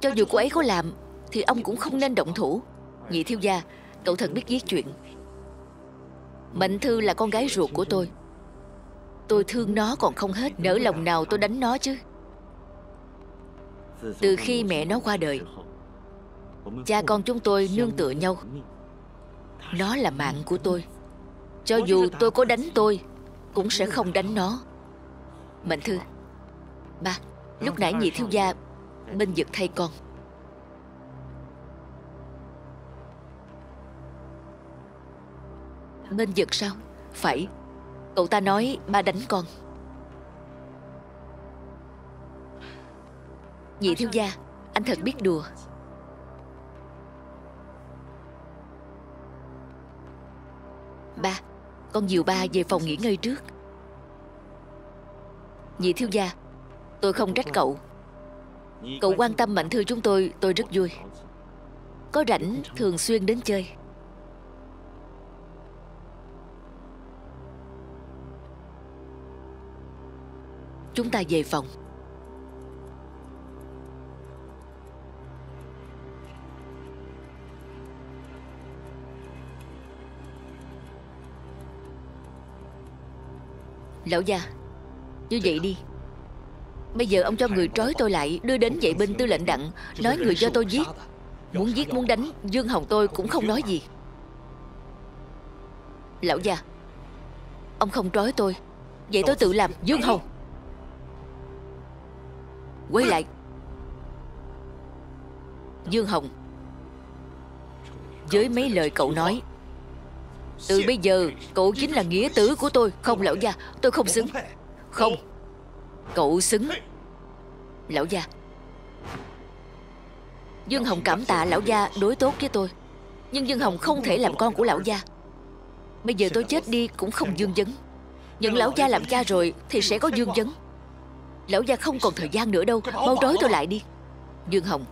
Cho dù cô ấy có làm thì ông cũng không nên động thủ. Nhị thiếu gia, cậu thật biết viết chuyện. Mạnh Thư là con gái ruột của tôi. Tôi thương nó còn không hết, nỡ lòng nào tôi đánh nó chứ. Từ khi mẹ nó qua đời, cha con chúng tôi nương tựa nhau. Nó là mạng của tôi. Cho dù tôi có đánh tôi cũng sẽ không đánh nó. Mạnh Thư, ba, lúc nãy nhị thiếu gia bên vực thay con. Bên vực sao? Phải. Cậu ta nói ba đánh con. Nhị thiếu gia, anh thật biết đùa. Ba, con dìu ba về phòng nghỉ ngơi trước. Nhị thiếu gia, tôi không trách cậu. Cậu quan tâm Mạnh Thư chúng tôi, tôi rất vui. Có rảnh thường xuyên đến chơi. Chúng ta về phòng. Lão gia, như vậy đi. Bây giờ ông cho người trói tôi lại, đưa đến vệ binh Tư lệnh Đặng, nói người do tôi giết. Muốn giết muốn đánh, Dương Hồng tôi cũng không nói gì. Lão gia, ông không trói tôi, vậy tôi tự làm. Dương Hồng, quay lại. Dương Hồng, với mấy lời cậu nói, từ bây giờ cậu chính là nghĩa tử của tôi. Không lão gia, tôi không xứng. Không, Cậu xứng. Lão gia, Dương Hồng cảm tạ lão gia đối tốt với tôi, nhưng Dương Hồng không thể làm con của lão gia. Bây giờ tôi chết đi cũng không vương vấn. Nhận lão gia làm cha rồi thì sẽ có vương vấn. Lão gia không còn thời gian nữa đâu, mau trói tôi lại đi. Dương Hồng,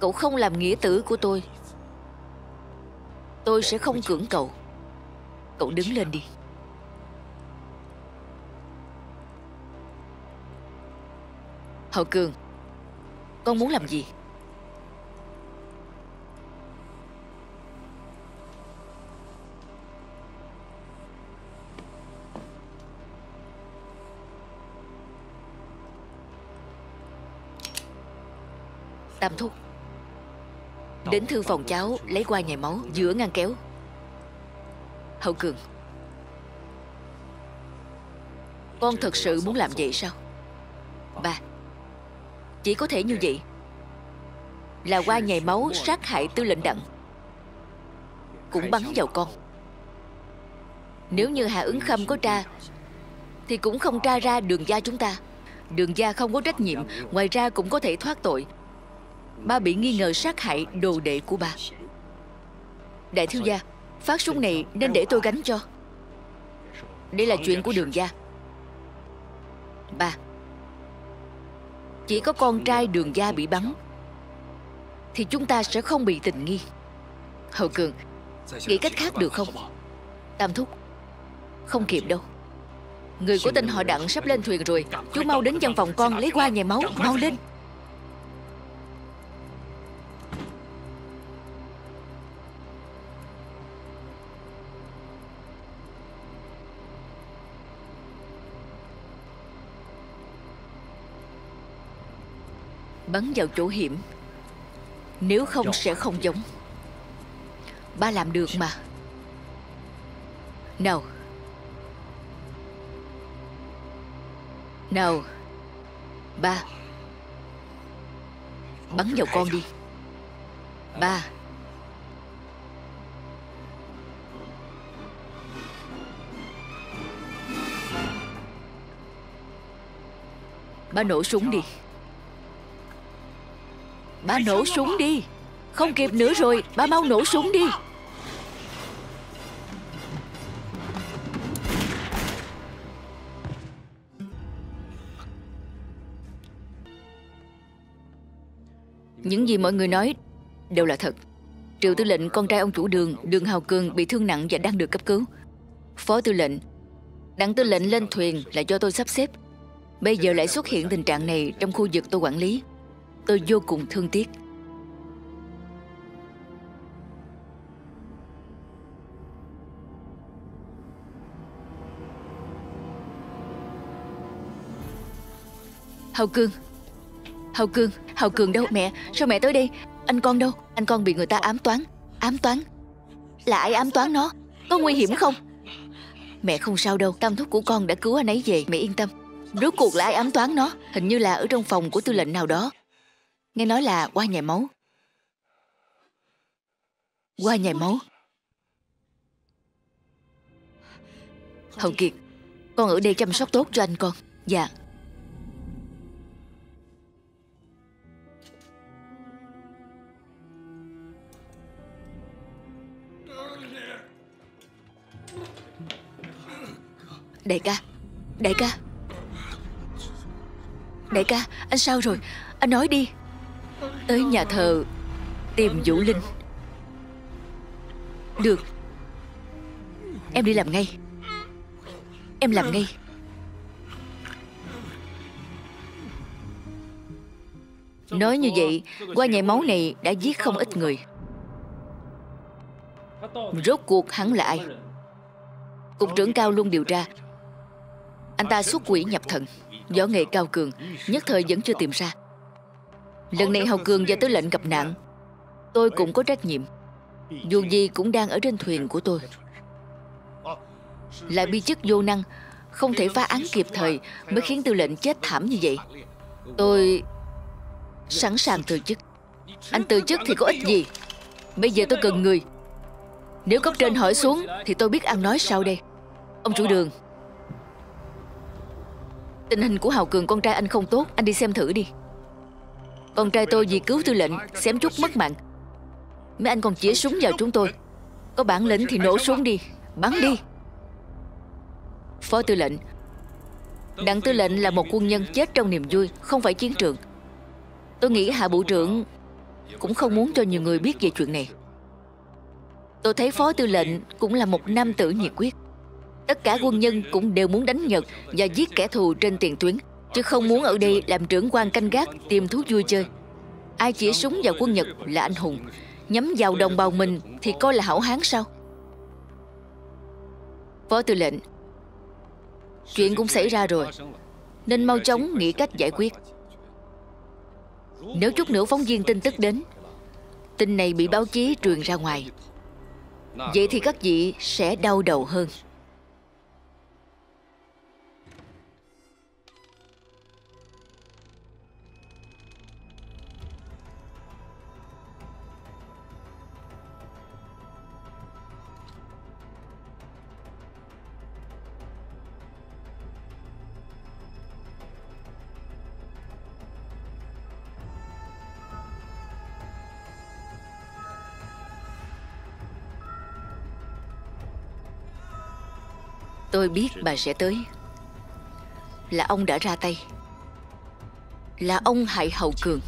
cậu không làm nghĩa tử của tôi, tôi sẽ không cưỡng cậu. Cậu đứng lên đi. Hào Cường, con muốn làm gì? Tam thúc, đến thư phòng cháu lấy qua nhài máu giữa ngăn kéo. Hào Cường, con thật sự muốn làm vậy sao? Ba, chỉ có thể như vậy. Là qua nhài máu sát hại Tư Lệnh Đặng, cũng bắn vào con. Nếu như Hà Ứng Khâm có tra thì cũng không tra ra Đường gia chúng ta. Đường gia không có trách nhiệm, ngoài ra cũng có thể thoát tội. Ba bị nghi ngờ sát hại đồ đệ của ba. Đại thiếu gia, phát súng này nên để tôi gánh cho. Đây là chuyện của Đường gia. Ba, chỉ có con trai Đường gia bị bắn thì chúng ta sẽ không bị tình nghi. Hào Cường, nghĩ cách khác được không? Tam thúc, không kịp đâu. Người của tên họ Đặng sắp lên thuyền rồi. Chú mau đến văn phòng con lấy qua nhài máu, mau lên. Bắn vào chỗ hiểm, nếu không sẽ không giống. Ba làm được mà. Nào, nào, ba, bắn vào con đi. Ba, ba nổ súng đi. Ba nổ súng đi. Không kịp nữa rồi, ba mau nổ súng đi. Những gì mọi người nói đều là thật. Triệu Tư Lệnh, con trai ông chủ Đường, Đường Hào Cường bị thương nặng và đang được cấp cứu. Phó Tư Lệnh Đặng Tư Lệnh lên thuyền là do tôi sắp xếp. Bây giờ lại xuất hiện tình trạng này trong khu vực tôi quản lý. Tôi vô cùng thương tiếc. Hào Cường, Hào Cường, Hào Cường đâu? Mẹ, sao mẹ tới đây? Anh con đâu? Anh con bị người ta ám toán. Ám toán? Là ai ám toán nó? Có nguy hiểm không? Mẹ không sao đâu. Tam thúc của con đã cứu anh ấy về. Mẹ yên tâm. Rốt cuộc là ai ám toán nó? Hình như là ở trong phòng của tư lệnh nào đó. Nghe nói là qua nhài máu. Qua nhài máu. Hồng Kiệt, con ở đây chăm sóc tốt cho anh con. Dạ. Đại ca, đại ca, đại ca, anh sao rồi? Anh nói đi. Tới nhà thờ tìm Vũ Linh. Được, em đi làm ngay. Em làm ngay. Nói như vậy, qua nhảy máu này đã giết không ít người. Rốt cuộc hắn là ai? Cục trưởng Cao luôn điều tra. Anh ta xuất quỷ nhập thần, võ nghệ cao cường, nhất thời vẫn chưa tìm ra. Lần này Hào Cường và tư lệnh gặp nạn, tôi cũng có trách nhiệm. Dù gì cũng đang ở trên thuyền của tôi. Lại bi chức vô năng, không thể phá án kịp thời, mới khiến tư lệnh chết thảm như vậy. Tôi sẵn sàng từ chức. Anh từ chức thì có ích gì? Bây giờ tôi cần người. Nếu cấp trên hỏi xuống thì tôi biết ăn nói sao đây. Ông chủ Đường, Tình hình của Hào Cường con trai anh không tốt, anh đi xem thử đi. Con trai tôi vì cứu tư lệnh xém chút mất mạng. Mấy anh còn chĩa súng vào chúng tôi. Có bản lĩnh thì nổ súng đi, bắn đi. Phó tư lệnh Đặng tư lệnh là một quân nhân chết trong niềm vui, không phải chiến trường. Tôi nghĩ hạ bộ trưởng cũng không muốn cho nhiều người biết về chuyện này. Tôi thấy phó tư lệnh cũng là một nam tử nhiệt quyết. Tất cả quân nhân cũng đều muốn đánh Nhật và giết kẻ thù trên tiền tuyến, chứ không muốn ở đây làm trưởng quan canh gác tìm thú vui chơi. Ai chỉ súng vào quân Nhật là anh hùng, nhắm vào đồng bào mình thì coi là hảo hán sao? Phó tư lệnh, chuyện cũng xảy ra rồi, nên mau chóng nghĩ cách giải quyết. Nếu chút nữa phóng viên tin tức đến, tin này bị báo chí truyền ra ngoài, vậy thì các vị sẽ đau đầu hơn. Tôi biết bà sẽ tới. Là ông đã ra tay. Là ông hại Hậu Cường.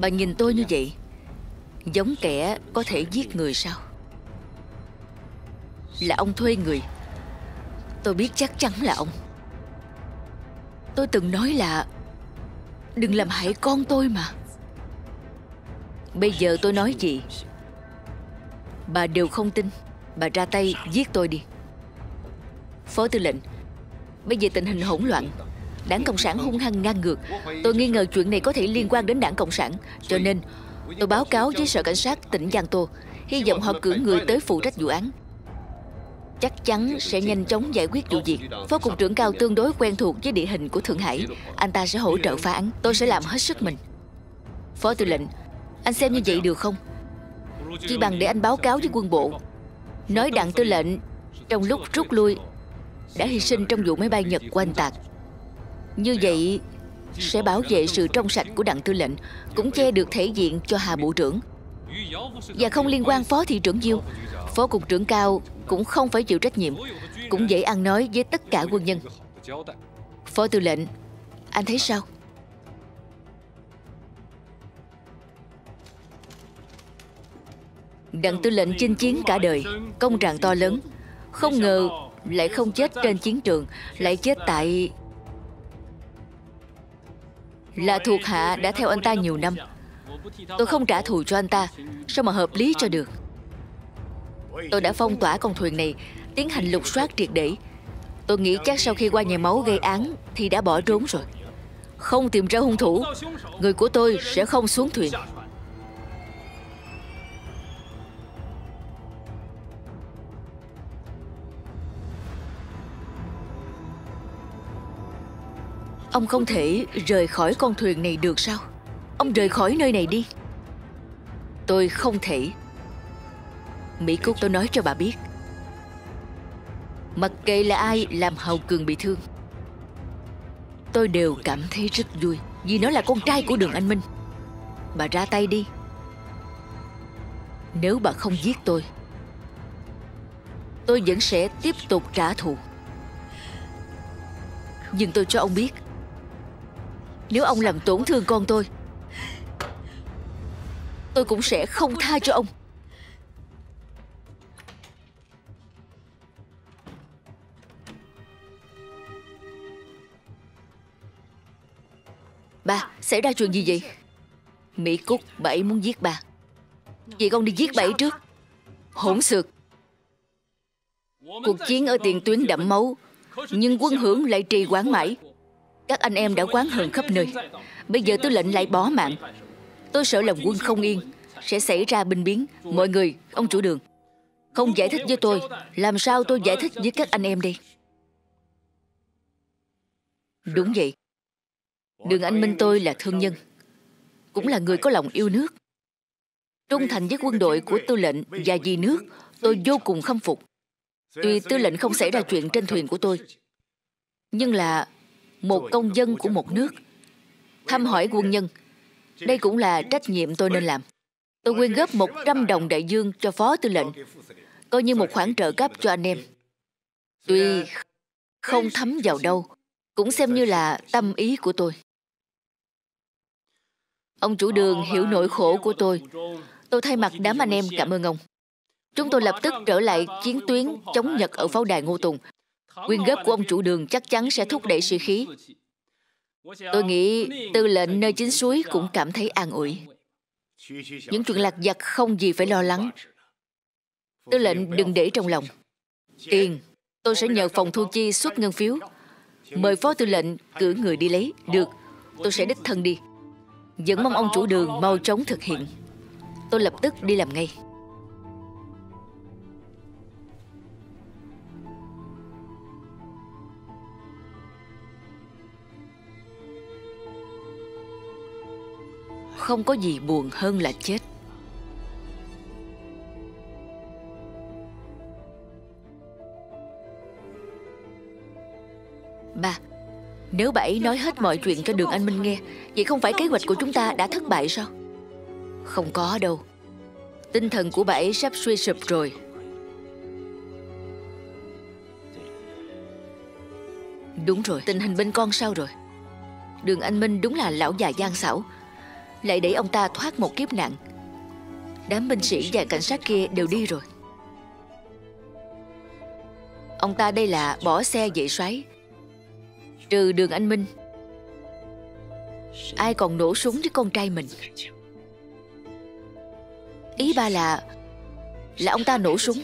Bà nhìn tôi như vậy, giống kẻ có thể giết người sao? Là ông thuê người. Tôi biết chắc chắn là ông. Tôi từng nói là đừng làm hại con tôi mà. Bây giờ tôi nói gì bà đều không tin. Bà ra tay giết tôi đi. Phó tư lệnh, bây giờ tình hình hỗn loạn, Đảng Cộng sản hung hăng ngang ngược. Tôi nghi ngờ chuyện này có thể liên quan đến Đảng Cộng sản, cho nên tôi báo cáo với Sở Cảnh sát tỉnh Giang Tô, hy vọng họ cử người tới phụ trách vụ án. Chắc chắn sẽ nhanh chóng giải quyết vụ việc. Phó Cục trưởng Cao tương đối quen thuộc với địa hình của Thượng Hải, anh ta sẽ hỗ trợ phá án. Tôi sẽ làm hết sức mình. Phó tư lệnh, anh xem như vậy được không? Chỉ bằng để anh báo cáo với quân bộ, nói Đặng tư lệnh trong lúc rút lui đã hy sinh trong vụ máy bay Nhật oanh tạc. Như vậy sẽ bảo vệ sự trong sạch của Đặng tư lệnh, cũng che được thể diện cho Hà Bộ trưởng. Và không liên quan Phó Thị trưởng Diêu, Phó Cục trưởng Cao cũng không phải chịu trách nhiệm, cũng dễ ăn nói với tất cả quân nhân. Phó tư lệnh, anh thấy sao? Đặng tư lệnh chinh chiến cả đời, công trạng to lớn, không ngờ lại không chết trên chiến trường, lại chết tại... Là thuộc hạ đã theo anh ta nhiều năm. Tôi không trả thù cho anh ta, sao mà hợp lý cho được. Tôi đã phong tỏa con thuyền này, tiến hành lục soát triệt để. Tôi nghĩ chắc sau khi qua nhà máu gây án thì đã bỏ trốn rồi. Không tìm ra hung thủ, người của tôi sẽ không xuống thuyền. Ông không thể rời khỏi con thuyền này được sao? Ông rời khỏi nơi này đi. Tôi không thể. Mỹ Cúc, tôi nói cho bà biết, mặc kệ là ai làm Hào Cường bị thương, tôi đều cảm thấy rất vui, vì nó là con trai của Đường Anh Minh. Bà ra tay đi. Nếu bà không giết tôi, tôi vẫn sẽ tiếp tục trả thù. Nhưng tôi cho ông biết, nếu ông làm tổn thương con tôi, tôi cũng sẽ không tha cho ông. Ba, xảy ra chuyện gì vậy? Mỹ Cúc, bà ấy muốn giết bà. Vậy con đi giết bà ấy trước. Hỗn xược. Cuộc chiến ở tiền tuyến đẫm máu, nhưng quân hưởng lại trì hoãn mãi. Các anh em đã oán hận khắp nơi. Bây giờ tư lệnh lại bỏ mạng. Tôi sợ lòng quân không yên, sẽ xảy ra binh biến. Mọi người, ông chủ Đường không giải thích với tôi, làm sao tôi giải thích với các anh em đây? Đúng vậy, Đường Anh Minh tôi là thương nhân, cũng là người có lòng yêu nước, trung thành với quân đội của tư lệnh và vì nước. Tôi vô cùng khâm phục. Tuy tư lệnh không xảy ra chuyện trên thuyền của tôi, Nhưng là một công dân của một nước, thăm hỏi quân nhân, đây cũng là trách nhiệm tôi nên làm. Tôi quyên góp một trăm đồng đại dương cho Phó Tư lệnh, coi như một khoản trợ cấp cho anh em. Tuy không thấm vào đâu, cũng xem như là tâm ý của tôi. Ông chủ Đường hiểu nỗi khổ của tôi. Tôi thay mặt đám anh em cảm ơn ông. Chúng tôi lập tức trở lại chiến tuyến chống Nhật ở pháo đài Ngô Tùng. Quyên góp của ông chủ Đường chắc chắn sẽ thúc đẩy sĩ khí. Tôi nghĩ tư lệnh nơi chính suối cũng cảm thấy an ủi. Những chuyện lặt vặt không gì phải lo lắng. Tư lệnh đừng để trong lòng. Tiền, tôi sẽ nhờ phòng thu chi xuất ngân phiếu. Mời Phó Tư lệnh cử người đi lấy. Được, tôi sẽ đích thân đi. Vẫn mong ông chủ Đường mau chóng thực hiện. Tôi lập tức đi làm ngay. Không có gì buồn hơn là chết. Ba, nếu bà ấy nói hết mọi chuyện cho Đường Anh Minh nghe, vậy không phải kế hoạch của chúng ta đã thất bại sao? Không có đâu. Tinh thần của bà ấy sắp suy sụp rồi. Đúng rồi, tình hình bên con sao rồi? Đường Anh Minh đúng là lão già gian xảo, lại để ông ta thoát một kiếp nạn. Đám binh sĩ và cảnh sát kia đều đi rồi. Ông ta đây là bỏ xe dậy xoáy. Trừ Đường Anh Minh, ai còn nổ súng với con trai mình? Ý ba là Là ông ta nổ súng.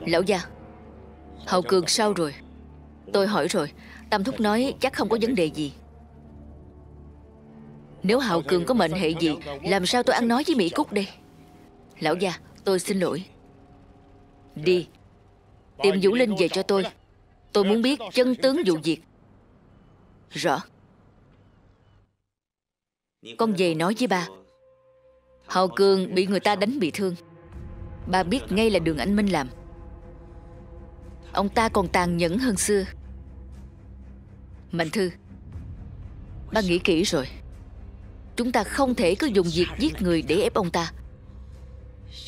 Lão gia, Hào Cường sao rồi? Tôi hỏi rồi, Tam Thúc nói chắc không có vấn đề gì. Nếu Hào Cường có mệnh hệ gì, làm sao tôi ăn nói với Mỹ Cúc đây? Lão gia, tôi xin lỗi. Đi tìm Vũ Linh về cho tôi. Tôi muốn biết chân tướng vụ việc. Rõ. Con về nói với ba, Hào Cường bị người ta đánh bị thương. Ba biết ngay là Đường Anh Minh làm. Ông ta còn tàn nhẫn hơn xưa. Mạnh Thư, ba nghĩ kỹ rồi. Chúng ta không thể cứ dùng việc giết người để ép ông ta.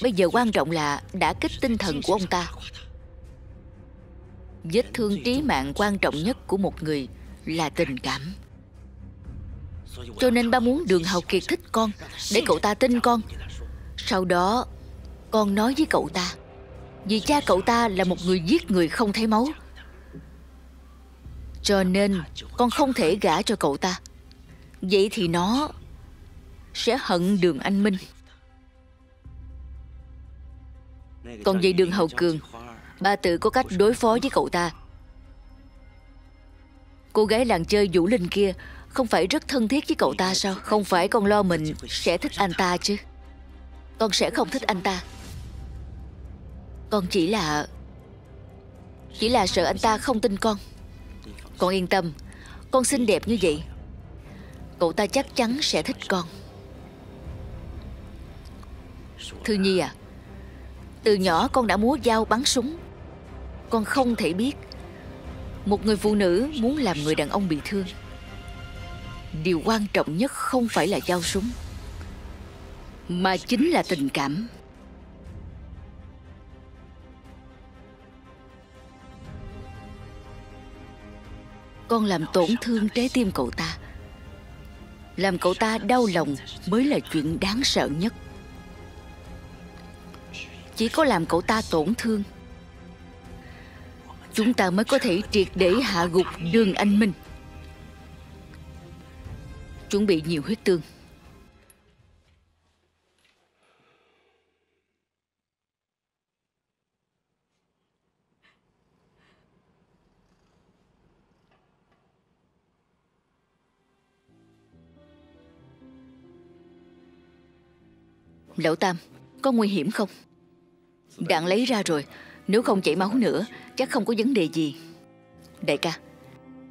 Bây giờ quan trọng là đã kích tinh thần của ông ta. Vết thương trí mạng quan trọng nhất của một người là tình cảm. Cho nên ba muốn Đường Hào Kiệt thích con, để cậu ta tin con. Sau đó con nói với cậu ta, vì cha cậu ta là một người giết người không thấy máu, cho nên con không thể gả cho cậu ta. Vậy thì nó sẽ hận Đường Anh Minh. Còn về Đường Hào Cường, ba tự có cách đối phó với cậu ta. Cô gái làng chơi Vũ Linh kia không phải rất thân thiết với cậu ta sao? Không phải con lo mình sẽ thích anh ta chứ? Con sẽ không thích anh ta. Con chỉ là Chỉ là sợ anh ta không tin con. Con yên tâm, con xinh đẹp như vậy, cậu ta chắc chắn sẽ thích con. Thư Nhi à, từ nhỏ con đã múa dao bắn súng. Con không thể biết một người phụ nữ muốn làm người đàn ông bị thương, điều quan trọng nhất không phải là dao súng, mà chính là tình cảm. Con làm tổn thương trái tim cậu ta, làm cậu ta đau lòng mới là chuyện đáng sợ nhất. Chỉ có làm cậu ta tổn thương, chúng ta mới có thể triệt để hạ gục Đường Anh Minh. Chuẩn bị nhiều huyết tương. Lão Tam, có nguy hiểm không? Đạn lấy ra rồi, nếu không chảy máu nữa, chắc không có vấn đề gì. Đại ca,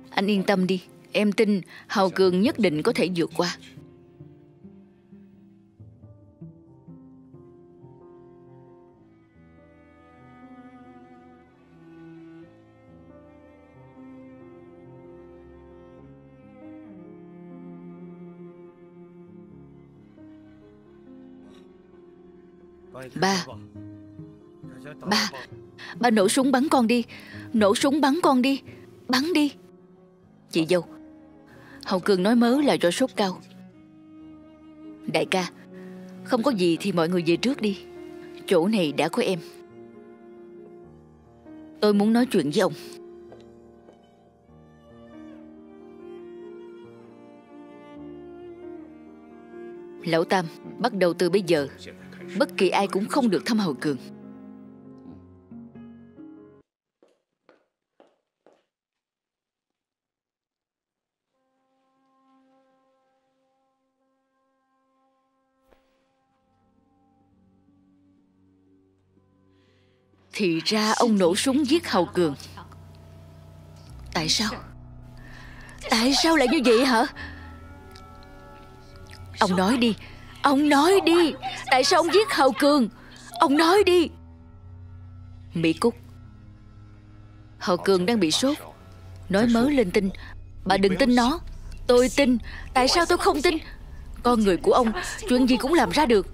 anh yên tâm đi, em tin Hào Cường nhất định có thể vượt qua. Ba, ba, ba nổ súng bắn con đi. Nổ súng bắn con đi. Bắn đi. Chị dâu, Hồng Cường nói mớ là do sốt cao. Đại ca, không có gì thì mọi người về trước đi. Chỗ này đã có em. Tôi muốn nói chuyện với ông. Lão Tam, bắt đầu từ bây giờ, bất kỳ ai cũng không được thăm Hào Cường. Thì ra ông nổ súng giết Hào Cường. Tại sao? Tại sao lại như vậy hả? Ông nói đi. Ông nói đi. Tại sao ông giết Hào Cường? Ông nói đi. Mỹ Cúc, Hào Cường đang bị sốt. Nói mớ linh tinh. Bà đừng tin nó. Tôi tin. Tại sao tôi không tin? Con người của ông chuyện gì cũng làm ra được.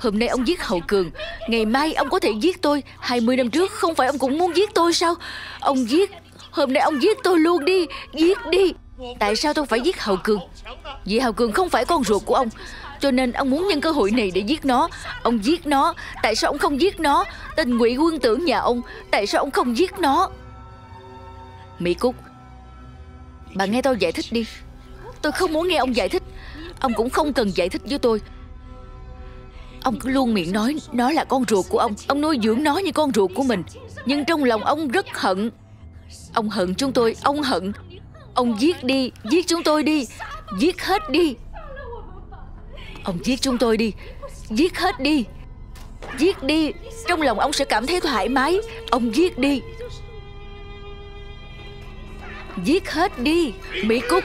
Hôm nay ông giết Hào Cường, ngày mai ông có thể giết tôi. Hai mươi năm trước không phải ông cũng muốn giết tôi sao? Ông giết. Hôm nay ông giết tôi luôn đi. Giết đi. Tại sao tôi phải giết Hào Cường? Vì Hào Cường không phải con ruột của ông, cho nên ông muốn nhân cơ hội này để giết nó. Ông giết nó. Tại sao ông không giết nó? Tên ngụy quân tử nhà ông, tại sao ông không giết nó? Mỹ Cúc, bà nghe tôi giải thích đi. Tôi không muốn nghe ông giải thích. Ông cũng không cần giải thích với tôi. Ông cứ luôn miệng nói nó là con ruột của ông. Ông nuôi dưỡng nó như con ruột của mình. Nhưng trong lòng ông rất hận. Ông hận chúng tôi. Ông hận. Ông giết đi. Giết chúng tôi đi. Giết hết đi. Ông giết chúng tôi đi. Giết hết đi. Giết đi. Trong lòng ông sẽ cảm thấy thoải mái. Ông giết đi. Giết hết đi. Mỹ Cúc,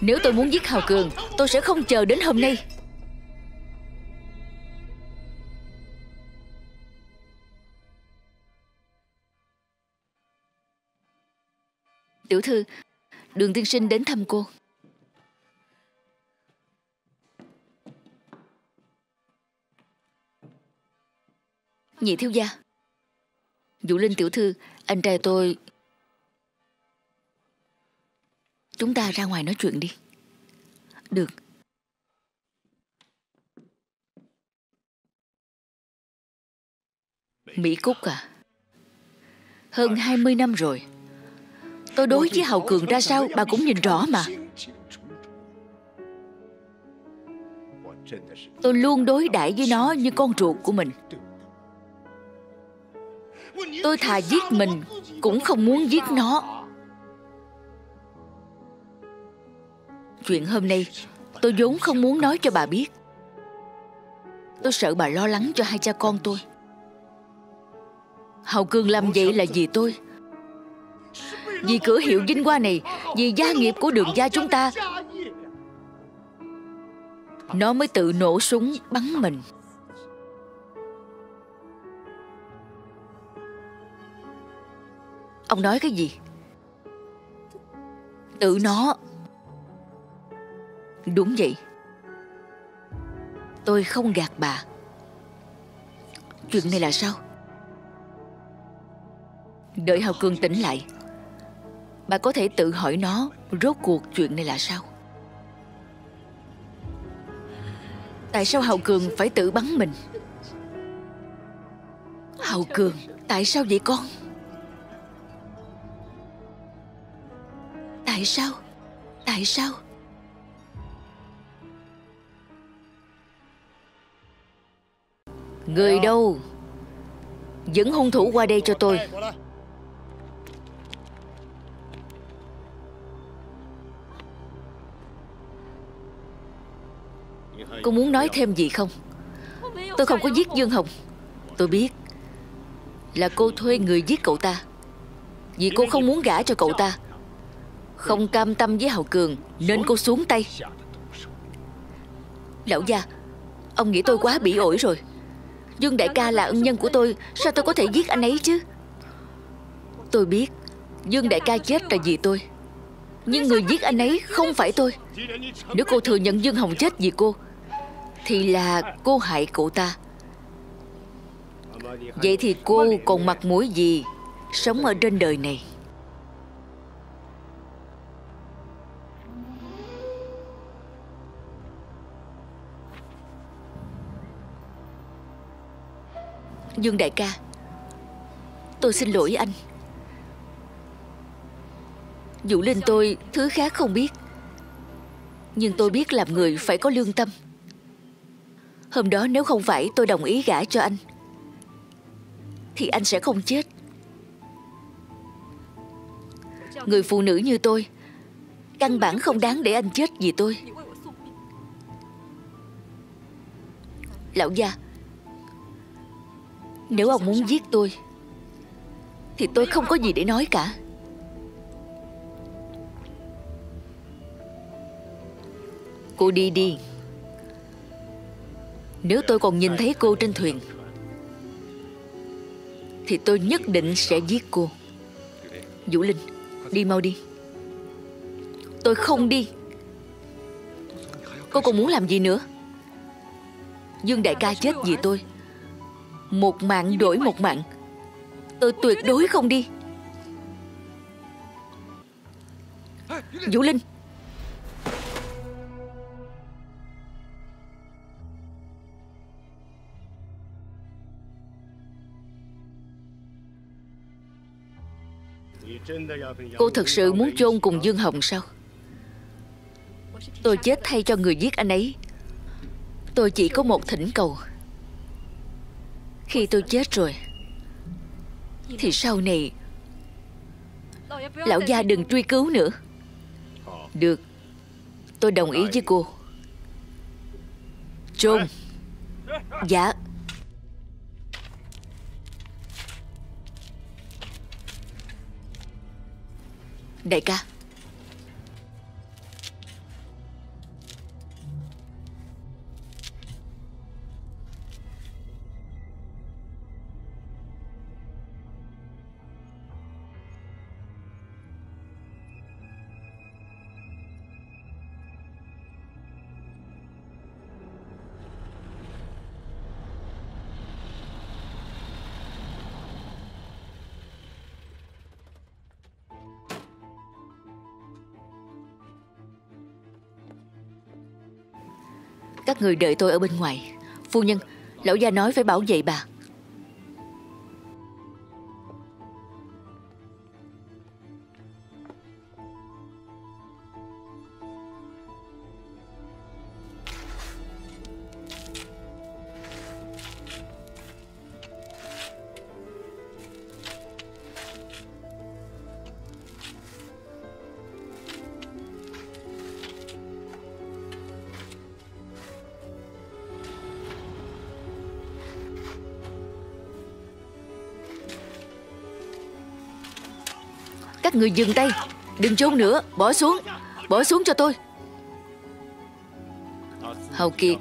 nếu tôi muốn giết Hào Cường, tôi sẽ không chờ đến hôm nay. Tiểu thư, Đường tiên sinh đến thăm cô. Nhị thiếu gia, Vũ Linh tiểu thư, anh trai tôi. Chúng ta ra ngoài nói chuyện đi. Được. Mỹ Cúc à, hơn hai mươi năm rồi. Tôi đối với Hào Cường ra sao bà cũng nhìn rõ mà. Tôi luôn đối đãi với nó như con ruột của mình. Tôi thà giết mình cũng không muốn giết nó. Chuyện hôm nay tôi vốn không muốn nói cho bà biết. Tôi sợ bà lo lắng cho hai cha con tôi. Hào Cường làm vậy là vì tôi, vì cửa hiệu Vinh Hoa này, vì gia nghiệp của Đường gia chúng ta. Nó mới tự nổ súng bắn mình. Ông nói cái gì? Tự nó. Đúng vậy. Tôi không gạt bà. Chuyện này là sao? Đợi Hào Cường tỉnh lại, bà có thể tự hỏi nó rốt cuộc chuyện này là sao. Tại sao Hào Cường phải tự bắn mình? Hào Cường, tại sao vậy con? Tại sao? Tại sao? Người đâu? Dẫn hung thủ qua đây cho tôi. Cô muốn nói thêm gì không? Tôi không có giết Dương Hồng. Tôi biết là cô thuê người giết cậu ta, vì cô không muốn gả cho cậu ta, không cam tâm với Hào Cường, nên cô xuống tay. Lão gia, ông nghĩ tôi quá bỉ ổi rồi. Dương đại ca là ân nhân của tôi, sao tôi có thể giết anh ấy chứ? Tôi biết Dương đại ca chết là vì tôi, nhưng người giết anh ấy không phải tôi. Nếu cô thừa nhận Dương Hồng chết vì cô, thì là cô hại cậu ta. Vậy thì cô còn mặt mũi gì sống ở trên đời này? Dương đại ca, tôi xin lỗi anh. Vũ Linh tôi thứ khác không biết, nhưng tôi biết làm người phải có lương tâm. Hôm đó nếu không phải tôi đồng ý gả cho anh thì anh sẽ không chết. Người phụ nữ như tôi căn bản không đáng để anh chết vì tôi. Lão gia, nếu ông muốn giết tôi thì tôi không có gì để nói cả. Cô đi đi. Nếu tôi còn nhìn thấy cô trên thuyền thì tôi nhất định sẽ giết cô. Vũ Linh, đi mau đi. Tôi không đi. Cô còn muốn làm gì nữa? Dương đại ca chết vì tôi, một mạng đổi một mạng, tôi tuyệt đối không đi. Vũ Linh, cô thật sự muốn chôn cùng Dương Hồng sao? Tôi chết thay cho người giết anh ấy. Tôi chỉ có một thỉnh cầu. Khi tôi chết rồi thì sau này lão gia đừng truy cứu nữa. Được, tôi đồng ý với cô. Chôn. Dạ. Đại ca, các người đợi tôi ở bên ngoài. Phu nhân, lão gia nói phải bảo vệ bà. Các người dừng tay, đừng trốn nữa, bỏ xuống, bỏ xuống cho tôi. Hào Kiệt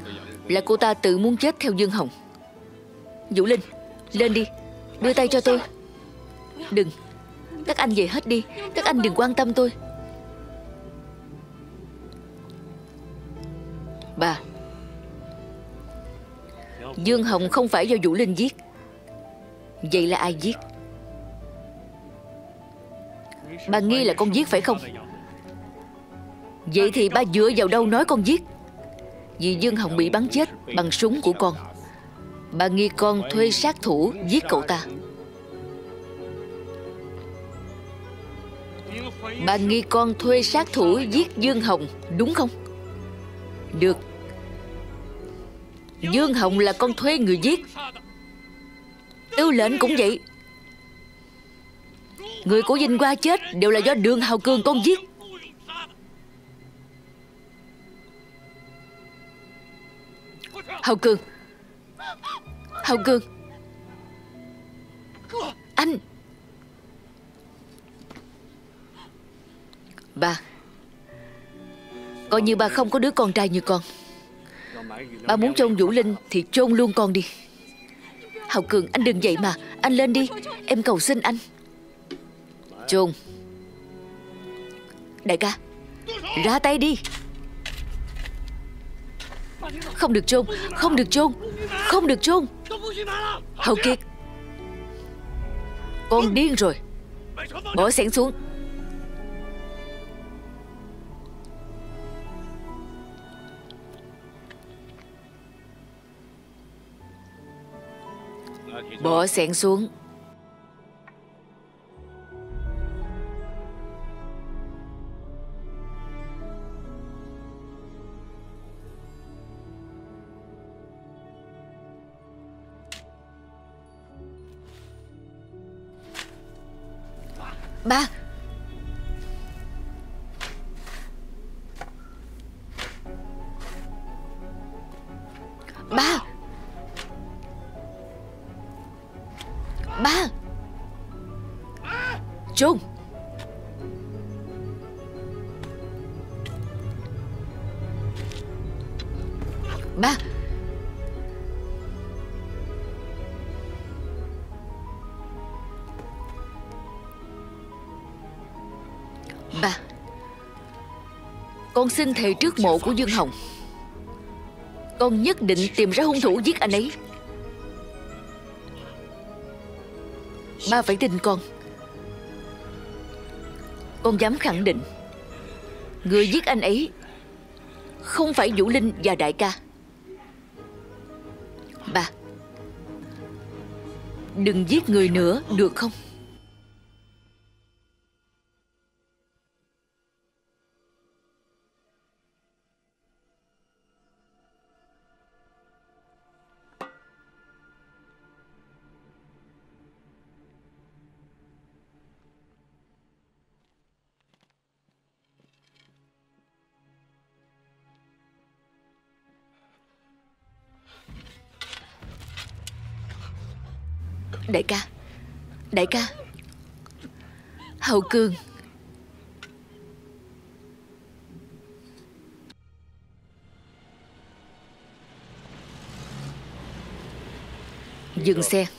là cô ta tự muốn chết theo Dương Hồng. Vũ Linh, lên đi, đưa tay cho tôi. Đừng, các anh về hết đi, các anh đừng quan tâm tôi. Bà, Dương Hồng không phải do Vũ Linh giết. Vậy là ai giết? Bà nghi là con giết phải không? Vậy thì bà dựa vào đâu nói con giết? Vì Dương Hồng bị bắn chết bằng súng của con, bà nghi con thuê sát thủ giết cậu ta. Bà nghi con thuê sát thủ giết Dương Hồng đúng không? Được, Dương Hồng là con thuê người giết. Tư lệnh cũng vậy. Người của Vinh Hoa chết đều là do Đường Hào Cường con giết. Hào Cường, Hào Cường, anh. Bà, coi như bà không có đứa con trai như con. Bà muốn chôn Vũ Linh thì chôn luôn con đi. Hào Cường, anh đừng vậy mà, anh lên đi, em cầu xin anh. Chôn. Đại ca, ra tay đi. Không được chôn, không được chôn, không được chôn. Hào Kiệt, Con điên rồi. Bỏ xẻng xuống. Bỏ xẻng xuống. Ba. Ba. Ba. Trung. Ba. Ba, con xin thề trước mộ của Dương Hồng, con nhất định tìm ra hung thủ giết anh ấy. Ba phải tin con. Con dám khẳng định người giết anh ấy không phải Vũ Linh và đại ca. Ba, đừng giết người nữa được không? Đại ca, đại ca, Hào Cường. Dừng xe.